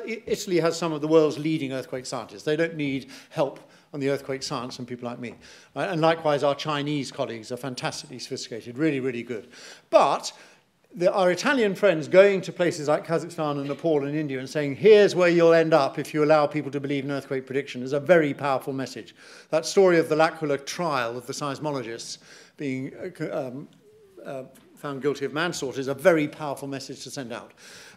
Italy has some of the world's leading earthquake scientists. They don't need help on the earthquake science and people like me. And likewise, our Chinese colleagues are fantastically sophisticated, really, really good. But our Italian friends going to places like Kazakhstan and Nepal and India and saying, here's where you'll end up if you allow people to believe in earthquake prediction, is a very powerful message. That story of the L'Aquila trial of the seismologists being found guilty of manslaughter is a very powerful message to send out.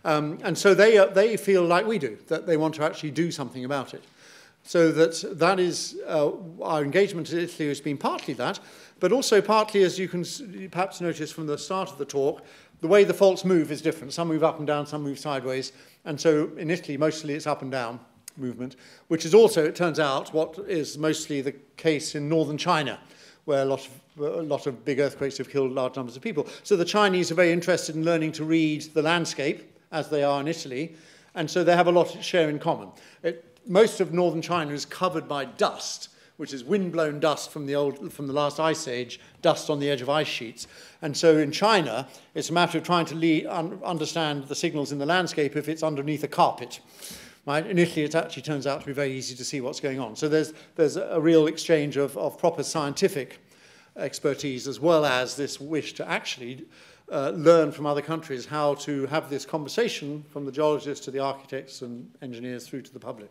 And so they feel like we do, that they want to actually do something about it. So that is our engagement in Italy has been partly that, but also partly, as you can perhaps notice from the start of the talk, the way the faults move is different. Some move up and down, some move sideways. And so in Italy, mostly it's up and down movement, which is also, it turns out, what is mostly the case in northern China, where a lot of big earthquakes have killed large numbers of people. So the Chinese are very interested in learning to read the landscape, as they are in Italy, and so they have a lot to share in common. Most of northern China is covered by dust, which is wind-blown dust from the last ice age, dust on the edge of ice sheets. And so in China, it's a matter of trying to understand the signals in the landscape if it's underneath a carpet. Right? In Italy, it actually turns out to be very easy to see what's going on. So there's a real exchange of proper scientific expertise, as well as this wish to actually learn from other countries how to have this conversation from the geologists to the architects and engineers through to the public.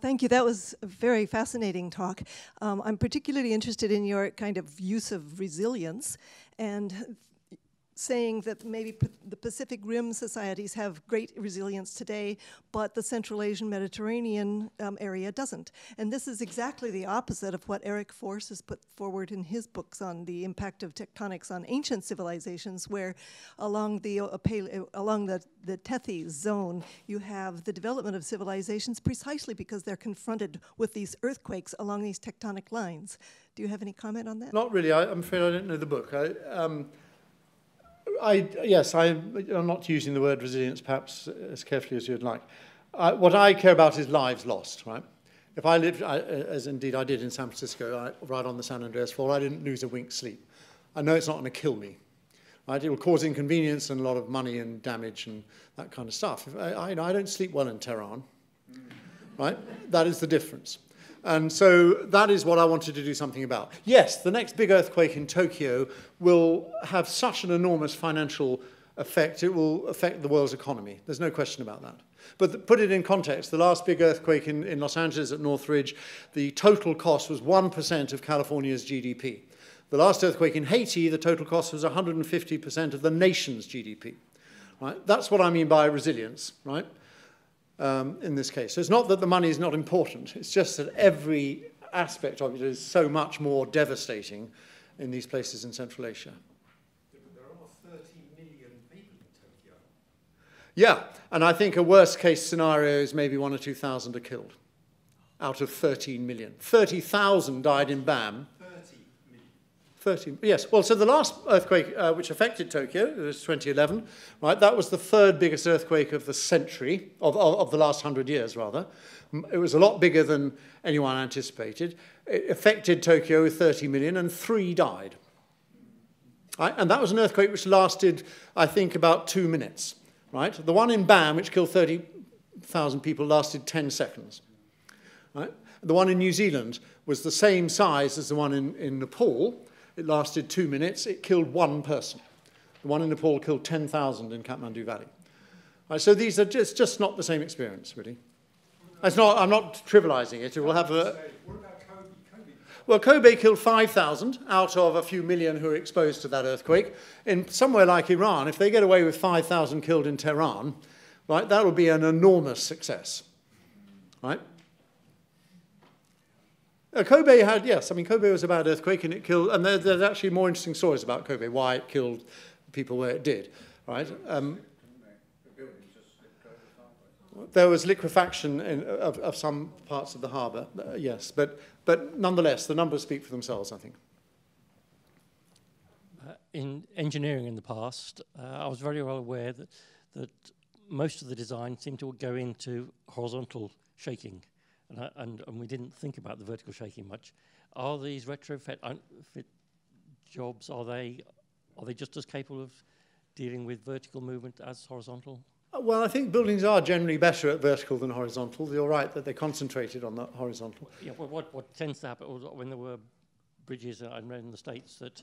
Thank you. That was a very fascinating talk. I'm particularly interested in your kind of use of resilience and saying that maybe the Pacific Rim societies have great resilience today, but the Central Asian Mediterranean area doesn't. And this is exactly the opposite of what Eric Force has put forward in his books on the impact of tectonics on ancient civilizations, where along the Tethys zone, you have the development of civilizations precisely because they're confronted with these earthquakes along these tectonic lines. Do you have any comment on that? Not really. I'm afraid I don't know the book. Yes, I'm not using the word resilience perhaps as carefully as you'd like. What I care about is lives lost, right? If I lived, as indeed I did in San Francisco, right on the San Andreas Fault, I didn't lose a wink sleep. I know it's not going to kill me. Right? It will cause inconvenience and a lot of money and damage and that kind of stuff. I don't sleep well in Tehran, right? That is the difference. And so that is what I wanted to do something about. Yes, the next big earthquake in Tokyo will have such an enormous financial effect. It will affect the world's economy. There's no question about that. But put it in context, the last big earthquake in Los Angeles at Northridge, the total cost was 1% of California's GDP. The last earthquake in Haiti, the total cost was 150% of the nation's GDP. Right? That's what I mean by resilience, right? In this case. So it's not that the money is not important, it's just that every aspect of it is so much more devastating in these places in Central Asia. There are almost 30 million people in Tokyo. Yeah, and I think a worst case scenario is maybe 1,000 or 2,000 are killed out of 13 million. 30,000 died in Bam. 30, yes, well, so the last earthquake which affected Tokyo, it was 2011, right? That was the third biggest earthquake of the century, of the last 100 years, rather. It was a lot bigger than anyone anticipated. It affected Tokyo with 30 million, and 3 died. Right? And that was an earthquake which lasted, I think, about 2 minutes, right? The one in Bam, which killed 30,000 people, lasted 10 seconds, right? The one in New Zealand was the same size as the one in Nepal. It lasted 2 minutes. It killed 1 person. The one in Nepal killed 10,000 in Kathmandu Valley. Right, so these are just not the same experience, really. It's not, I'm not trivializing it. It will have a... What about Kobe? Well, Kobe killed 5,000 out of a few million who were exposed to that earthquake. In somewhere like Iran, if they get away with 5,000 killed in Tehran, right, that will be an enormous success. Right? Kobe had, yes, I mean, Kobe was a bad earthquake and it killed, and there's actually more interesting stories about Kobe, why it killed people where it did, right? There was liquefaction of some parts of the harbour, yes, but nonetheless, the numbers speak for themselves, I think. In engineering in the past, I was very well aware that most of the design seemed to go into horizontal shaking. And we didn't think about the vertical shaking much. Are these retrofit jobs, are they just as capable of dealing with vertical movement as horizontal? Well, I think buildings are generally better at vertical than horizontal. You're right that they're concentrated on the horizontal. Yeah, well, what tends to happen when there were bridges in the States, that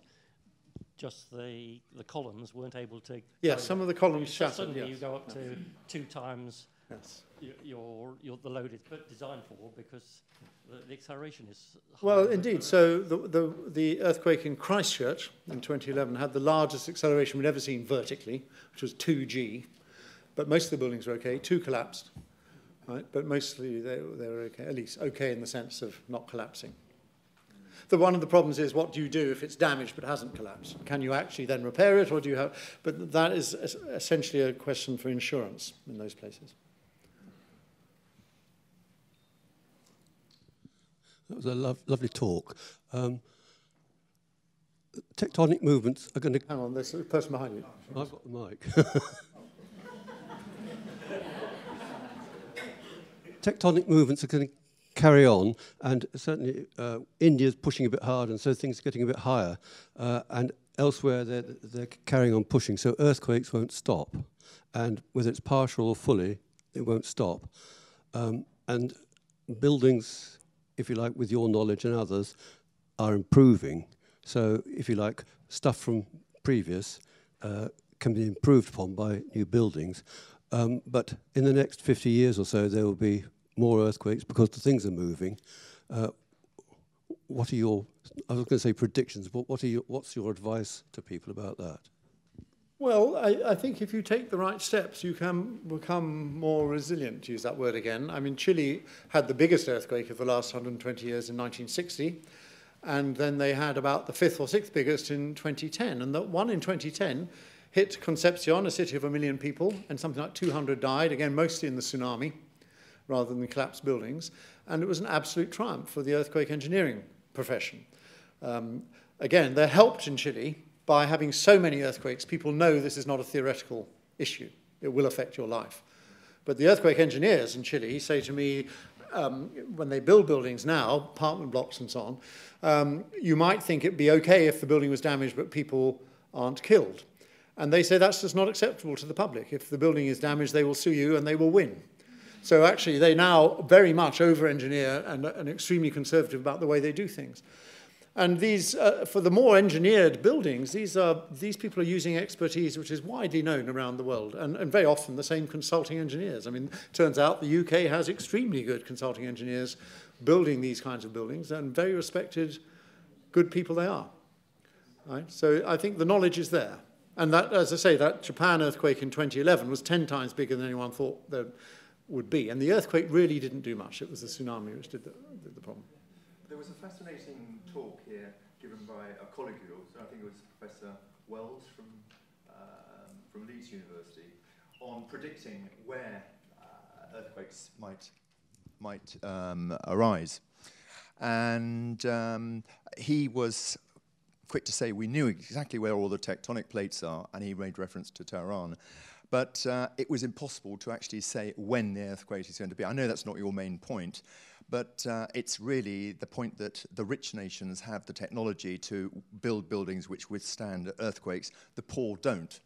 just the columns weren't able to... Yeah, some of the columns shattered. Suddenly you go up to 2 times the load it's designed for, because the acceleration is... Well, indeed. So the earthquake in Christchurch in 2011 had the largest acceleration we'd ever seen vertically, which was 2G. But most of the buildings were okay. 2 collapsed, right? But mostly they were okay, at least okay in the sense of not collapsing. One of the problems is, what do you do if it's damaged but hasn't collapsed? Can you actually then repair it, or do you have? But that is essentially a question for insurance in those places. That was a lovely talk. Tectonic movements are going to... Hang on, there's a person behind you. I've got the mic. Tectonic movements are going to carry on, and certainly India's pushing a bit hard, and so things are getting a bit higher, and elsewhere they're carrying on pushing, so earthquakes won't stop, and whether it's partial or fully, it won't stop. And buildings, if you like, with your knowledge and others, are improving, so if you like, stuff from previous can be improved upon by new buildings. But in the next 50 years or so, there will be more earthquakes because the things are moving. What are your, I was going to say predictions, but what's your advice to people about that? Well, I think if you take the right steps, you can become more resilient, to use that word again. I mean, Chile had the biggest earthquake of the last 120 years in 1960, and then they had about the 5th or 6th biggest in 2010, and that one in 2010 hit Concepcion, a city of 1 million people, and something like 200 died, again, mostly in the tsunami rather than the collapsed buildings. And it was an absolute triumph for the earthquake engineering profession. Again, they're helped in Chile by having so many earthquakes. People know this is not a theoretical issue. It will affect your life. But the earthquake engineers in Chile say to me, when they build buildings now, apartment blocks and so on, you might think it'd be okay if the building was damaged but people aren't killed. And they say that's just not acceptable to the public. If the building is damaged, they will sue you and they will win. So actually, they now very much over-engineer and extremely conservative about the way they do things. And these, for the more engineered buildings, these people are using expertise which is widely known around the world, and very often the same consulting engineers. I mean, it turns out the UK has extremely good consulting engineers building these kinds of buildings, and very respected, good people they are. Right? So I think the knowledge is there. And that, as I say, that Japan earthquake in 2011 was 10 times bigger than anyone thought there would be. And the earthquake really didn't do much. It was the tsunami which did the problem. There was a fascinating talk here given by a colleague of yours, I think it was Professor Wells from Leeds University, on predicting where earthquakes might arise. And he was quick to say we knew exactly where all the tectonic plates are, and he made reference to Tehran. But it was impossible to actually say when the earthquake is going to be. I know that's not your main point, but it's really the point that the rich nations have the technology to build buildings which withstand earthquakes. The poor don't.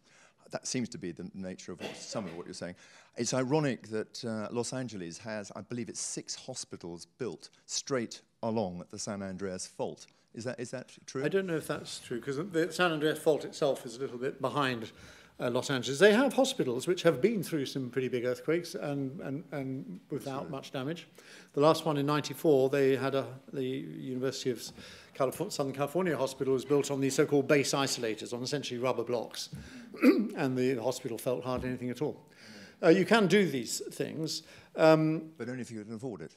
That seems to be the nature of some of what you're saying. It's ironic that Los Angeles has, I believe it's 6 hospitals built straight along the San Andreas Fault. Is that true? I don't know if that's true, because the San Andreas Fault itself is a little bit behind Los Angeles. They have hospitals which have been through some pretty big earthquakes and without much damage. The last one in '94, they had the University of Southern California hospital was built on these so-called base isolators, on essentially rubber blocks, and the hospital felt hardly anything at all. You can do these things. But only if you can afford it.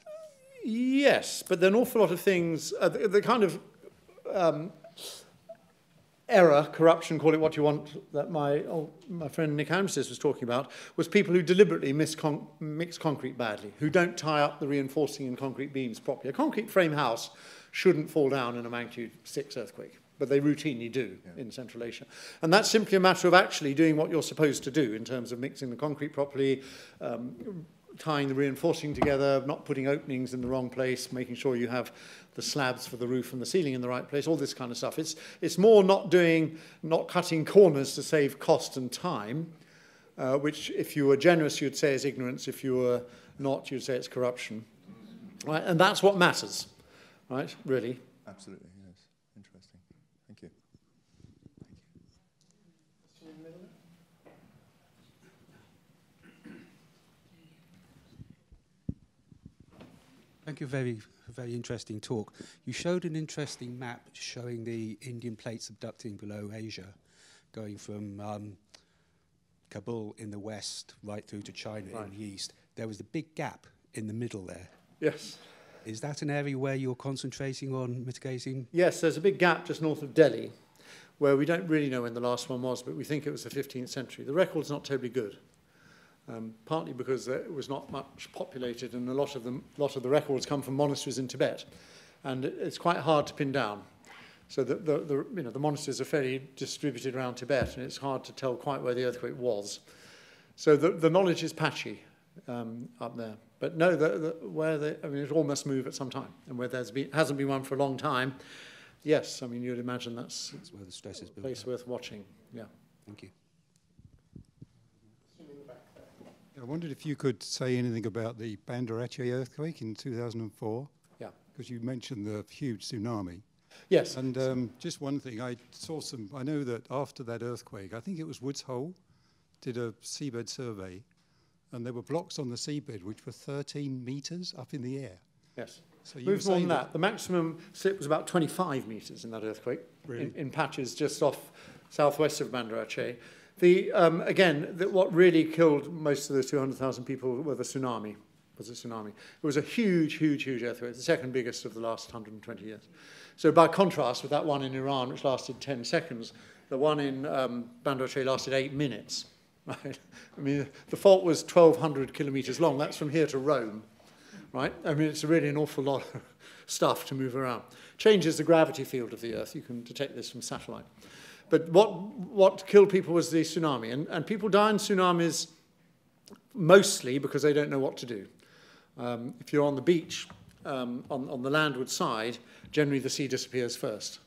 Yes, but there are an awful lot of things, the kind of error, corruption, call it what you want, that my friend Nick Amstis was talking about, was people who deliberately mix concrete badly, who don't tie up the reinforcing and concrete beams properly. A concrete frame house shouldn't fall down in a magnitude 6 earthquake, but they routinely do in Central Asia. And that's simply a matter of actually doing what you're supposed to do in terms of mixing the concrete properly, tying the reinforcing together, not putting openings in the wrong place, making sure you have the slabs for the roof and the ceiling in the right place, all this kind of stuff. It's more not cutting corners to save cost and time, which if you were generous, you'd say is ignorance. If you were not, you'd say it's corruption. Right? And that's what matters, right, really. Absolutely, yes. Interesting. Thank you. Thank you, very, very interesting talk. You showed an interesting map showing the Indian plates subducting below Asia, going from Kabul in the west right through to China in the east. There was a big gap in the middle there. Yes. Is that an area where you're concentrating on mitigating? Yes, there's a big gap just north of Delhi, where we don't really know when the last one was, but we think it was the 15th century. The record's not terribly good, partly because it was not much populated, and a lot of the records come from monasteries in Tibet, and it's quite hard to pin down. So the monasteries are fairly distributed around Tibet, and it's hard to tell quite where the earthquake was. So the knowledge is patchy up there. But no, it all must move at some time. And where hasn't been one for a long time, yes, I mean, you'd imagine that's where the stress is built. Place worth watching, yeah. Thank you. I wondered if you could say anything about the Banda Aceh earthquake in 2004. Yeah. Because you mentioned the huge tsunami. Yes. And just one thing, I know that after that earthquake, I think it was Woods Hole, did a seabed survey. And there were blocks on the seabed which were 13 metres up in the air. Yes. So you moves more than that. The maximum slip was about 25 metres in that earthquake, really? in patches just off southwest of Banda Aceh. What really killed most of the 200,000 people was a tsunami. It was a huge, huge, huge earthquake, the second biggest of the last 120 years. So by contrast with that one in Iran, which lasted 10 seconds, the one in Banda Aceh lasted 8 minutes. Right? I mean, the fault was 1,200 kilometres long. That's from here to Rome, right? I mean, it's really an awful lot of stuff to move around. Changes the gravity field of the Earth. You can detect this from satellite. But what killed people was the tsunami. And people die in tsunamis mostly because they don't know what to do. If you're on the beach, on the landward side, generally the sea disappears first.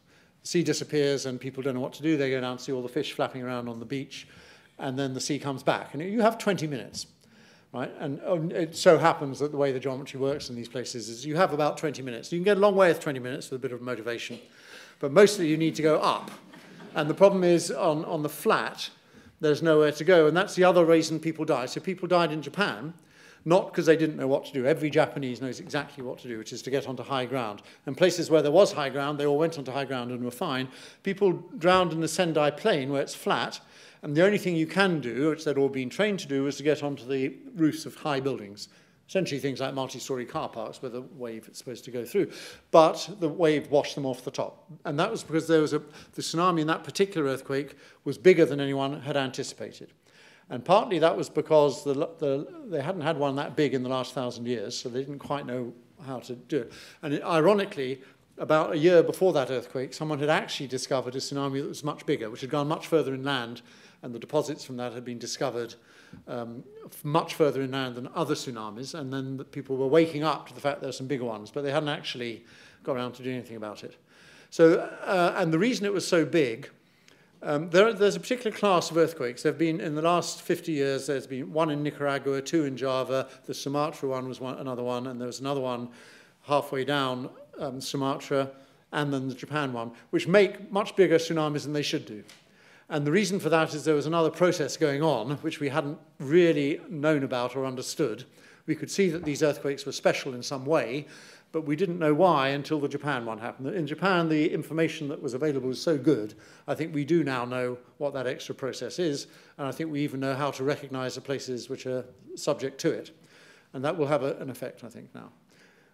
The sea disappears and people don't know what to do. They go down and see all the fish flapping around on the beach. And then the sea comes back. And you have 20 minutes, right? And it so happens that the way the geometry works in these places is you have about 20 minutes. You can get a long way with 20 minutes with a bit of motivation. But mostly you need to go up. And the problem is on the flat, there's nowhere to go. And that's the other reason people die. So people died in Japan, not because they didn't know what to do. Every Japanese knows exactly what to do, which is to get onto high ground. And places where there was high ground, they all went onto high ground and were fine. People drowned in the Sendai Plain where it's flat. And the only thing you can do, which they'd all been trained to do, was to get onto the roofs of high buildings. Essentially things like multi-storey car parks where the wave is supposed to go through. But the wave washed them off the top. And that was because the tsunami in that particular earthquake was bigger than anyone had anticipated. And partly that was because they hadn't had one that big in the last 1,000 years, so they didn't quite know how to do it. And ironically, about a year before that earthquake, someone had actually discovered a tsunami that was much bigger, which had gone much further inland, and the deposits from that had been discovered much further inland than other tsunamis, and then people were waking up to the fact there were some bigger ones, but they hadn't actually got around to doing anything about it. So, and the reason it was so big, there's a particular class of earthquakes. There have been, in the last 50 years, there's been one in Nicaragua, two in Java, the Sumatra one was another one, and there was another one halfway down Sumatra, and then the Japan one, which make much bigger tsunamis than they should do. And the reason for that is there was another process going on, which we hadn't really known about or understood. We could see that these earthquakes were special in some way, but we didn't know why until the Japan one happened. In Japan, the information that was available was so good, I think we do now know what that extra process is, and I think we even know how to recognize the places which are subject to it. And that will have an effect, I think, now.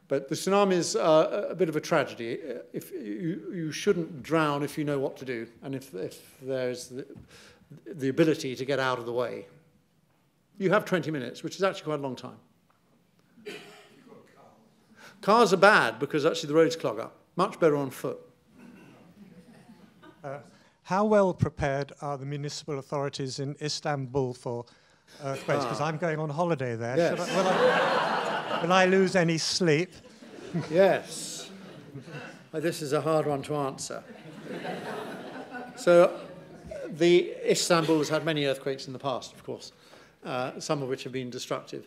But the tsunamis are a bit of a tragedy. If you shouldn't drown if you know what to do, and if there's the ability to get out of the way. You have 20 minutes, which is actually quite a long time. Cars are bad because actually the roads clog up. Much better on foot. How well prepared are the municipal authorities in Istanbul for earthquakes? Because I'm going on holiday there. Yes. Will I lose any sleep? Yes. This is a hard one to answer. So the Istanbul has had many earthquakes in the past, of course, some of which have been destructive.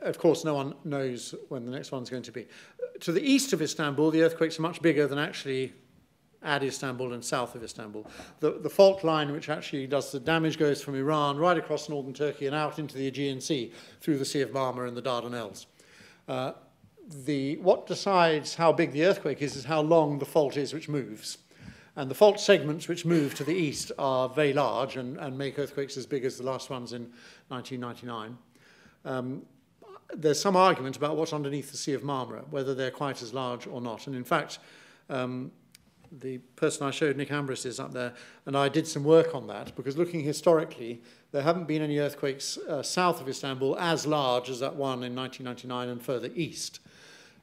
Of course, no one knows when the next one's going to be. To the east of Istanbul, the earthquakes are much bigger than actually at Istanbul and south of Istanbul. The fault line which actually does the damage goes from Iran right across northern Turkey and out into the Aegean Sea through the Sea of Marmara and the Dardanelles. What decides how big the earthquake is how long the fault is which moves. And the fault segments which move to the east are very large and make earthquakes as big as the last ones in 1999. There's some argument about what's underneath the Sea of Marmara, whether they're quite as large or not. And in fact, the person I showed, Nick Ambrose, is up there, and I did some work on that, because looking historically, there haven't been any earthquakes south of Istanbul as large as that one in 1999 and further east.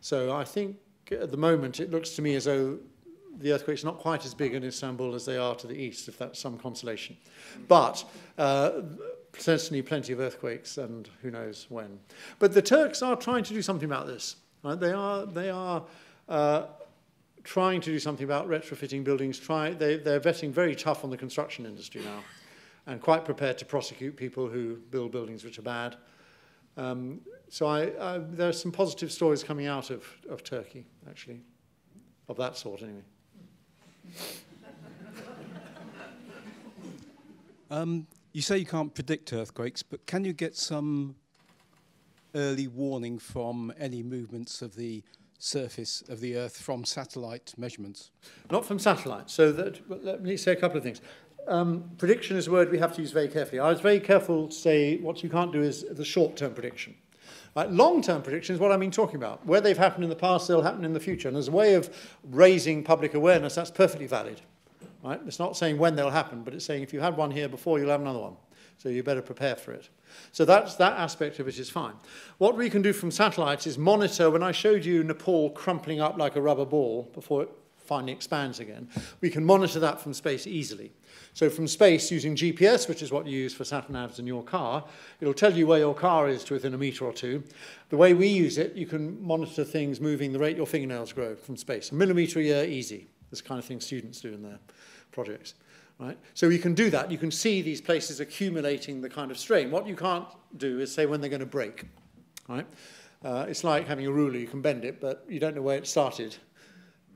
So I think at the moment it looks to me as though the earthquakes are not quite as big in Istanbul as they are to the east, if that's some consolation. But certainly plenty of earthquakes, and who knows when. But the Turks are trying to do something about this. Right? They are trying to do something about retrofitting buildings. They're betting very tough on the construction industry now, and quite prepared to prosecute people who build buildings which are bad. So there are some positive stories coming out of Turkey, actually, of that sort, anyway. You say you can't predict earthquakes, but can you get some early warning from any movements of the surface of the Earth from satellite measurements? Not from satellites. So let me say a couple of things. Prediction is a word we have to use very carefully. I was very careful to say what you can't do is the short-term prediction. Long-term prediction is what I've been talking about. Where they've happened in the past, they'll happen in the future. And as a way of raising public awareness, that's perfectly valid. Right? It's not saying when they'll happen, but it's saying if you had one here before, you'll have another one. So you better prepare for it. So that aspect of it is fine. What we can do from satellites is monitor. When I showed you Nepal crumpling up like a rubber ball before it finally expands again, we can monitor that from space easily. So from space, using GPS, which is what you use for sat-navs in your car, it'll tell you where your car is to within a meter or two. The way we use it, you can monitor things moving the rate your fingernails grow from space. A millimetre a year, easy. This kind of thing students do in their projects. Right? So you can do that. You can see these places accumulating the kind of strain. What you can't do is say when they're going to break. Right? It's like having a ruler. You can bend it, but you don't know where it started,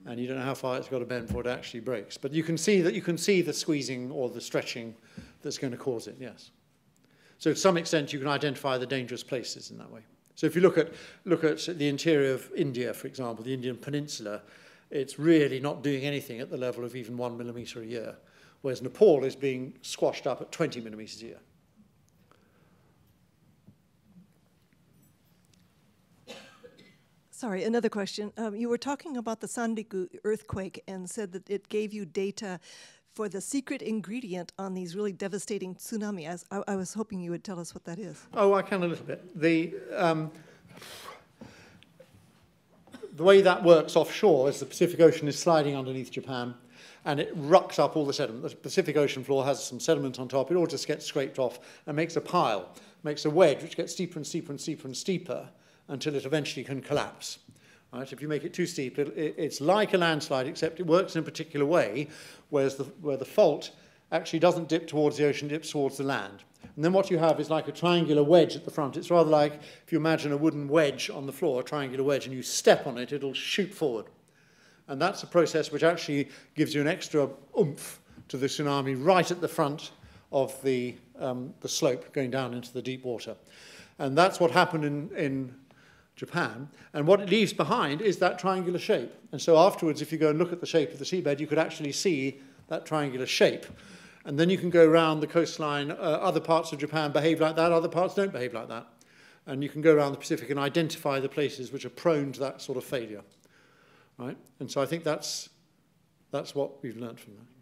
and you don't know how far it's got to bend before it actually breaks. But you can see that you can see the squeezing or the stretching that's going to cause it, yes. So to some extent, you can identify the dangerous places in that way. So if you look at the interior of India, for example, the Indian peninsula, it's really not doing anything at the level of even 1 millimetre a year, whereas Nepal is being squashed up at 20 millimetres a year. Sorry, another question. You were talking about the Sandiku earthquake and said that it gave you data for the secret ingredient on these really devastating tsunamis. I was hoping you would tell us what that is. Oh, I can a little bit. The way that works offshore is the Pacific Ocean is sliding underneath Japan, and it rucks up all the sediment. The Pacific Ocean floor has some sediment on top. It all just gets scraped off and makes a pile, makes a wedge, which gets steeper and steeper and steeper and steeper until it eventually can collapse. Right? If you make it too steep, it's like a landslide, except it works in a particular way, whereas where the fault actually doesn't dip towards the ocean, dips towards the land. And then what you have is like a triangular wedge at the front. It's rather like, if you imagine a wooden wedge on the floor, a triangular wedge, and you step on it, it'll shoot forward. And that's a process which actually gives you an extra oomph to the tsunami right at the front of the slope going down into the deep water. And that's what happened in Japan. And what it leaves behind is that triangular shape. And so afterwards, if you go and look at the shape of the seabed, you could actually see that triangular shape. And then you can go around the coastline. Other parts of Japan behave like that. Other parts don't behave like that. And you can go around the Pacific and identify the places which are prone to that sort of failure. Right? And so I think that's what we've learned from that.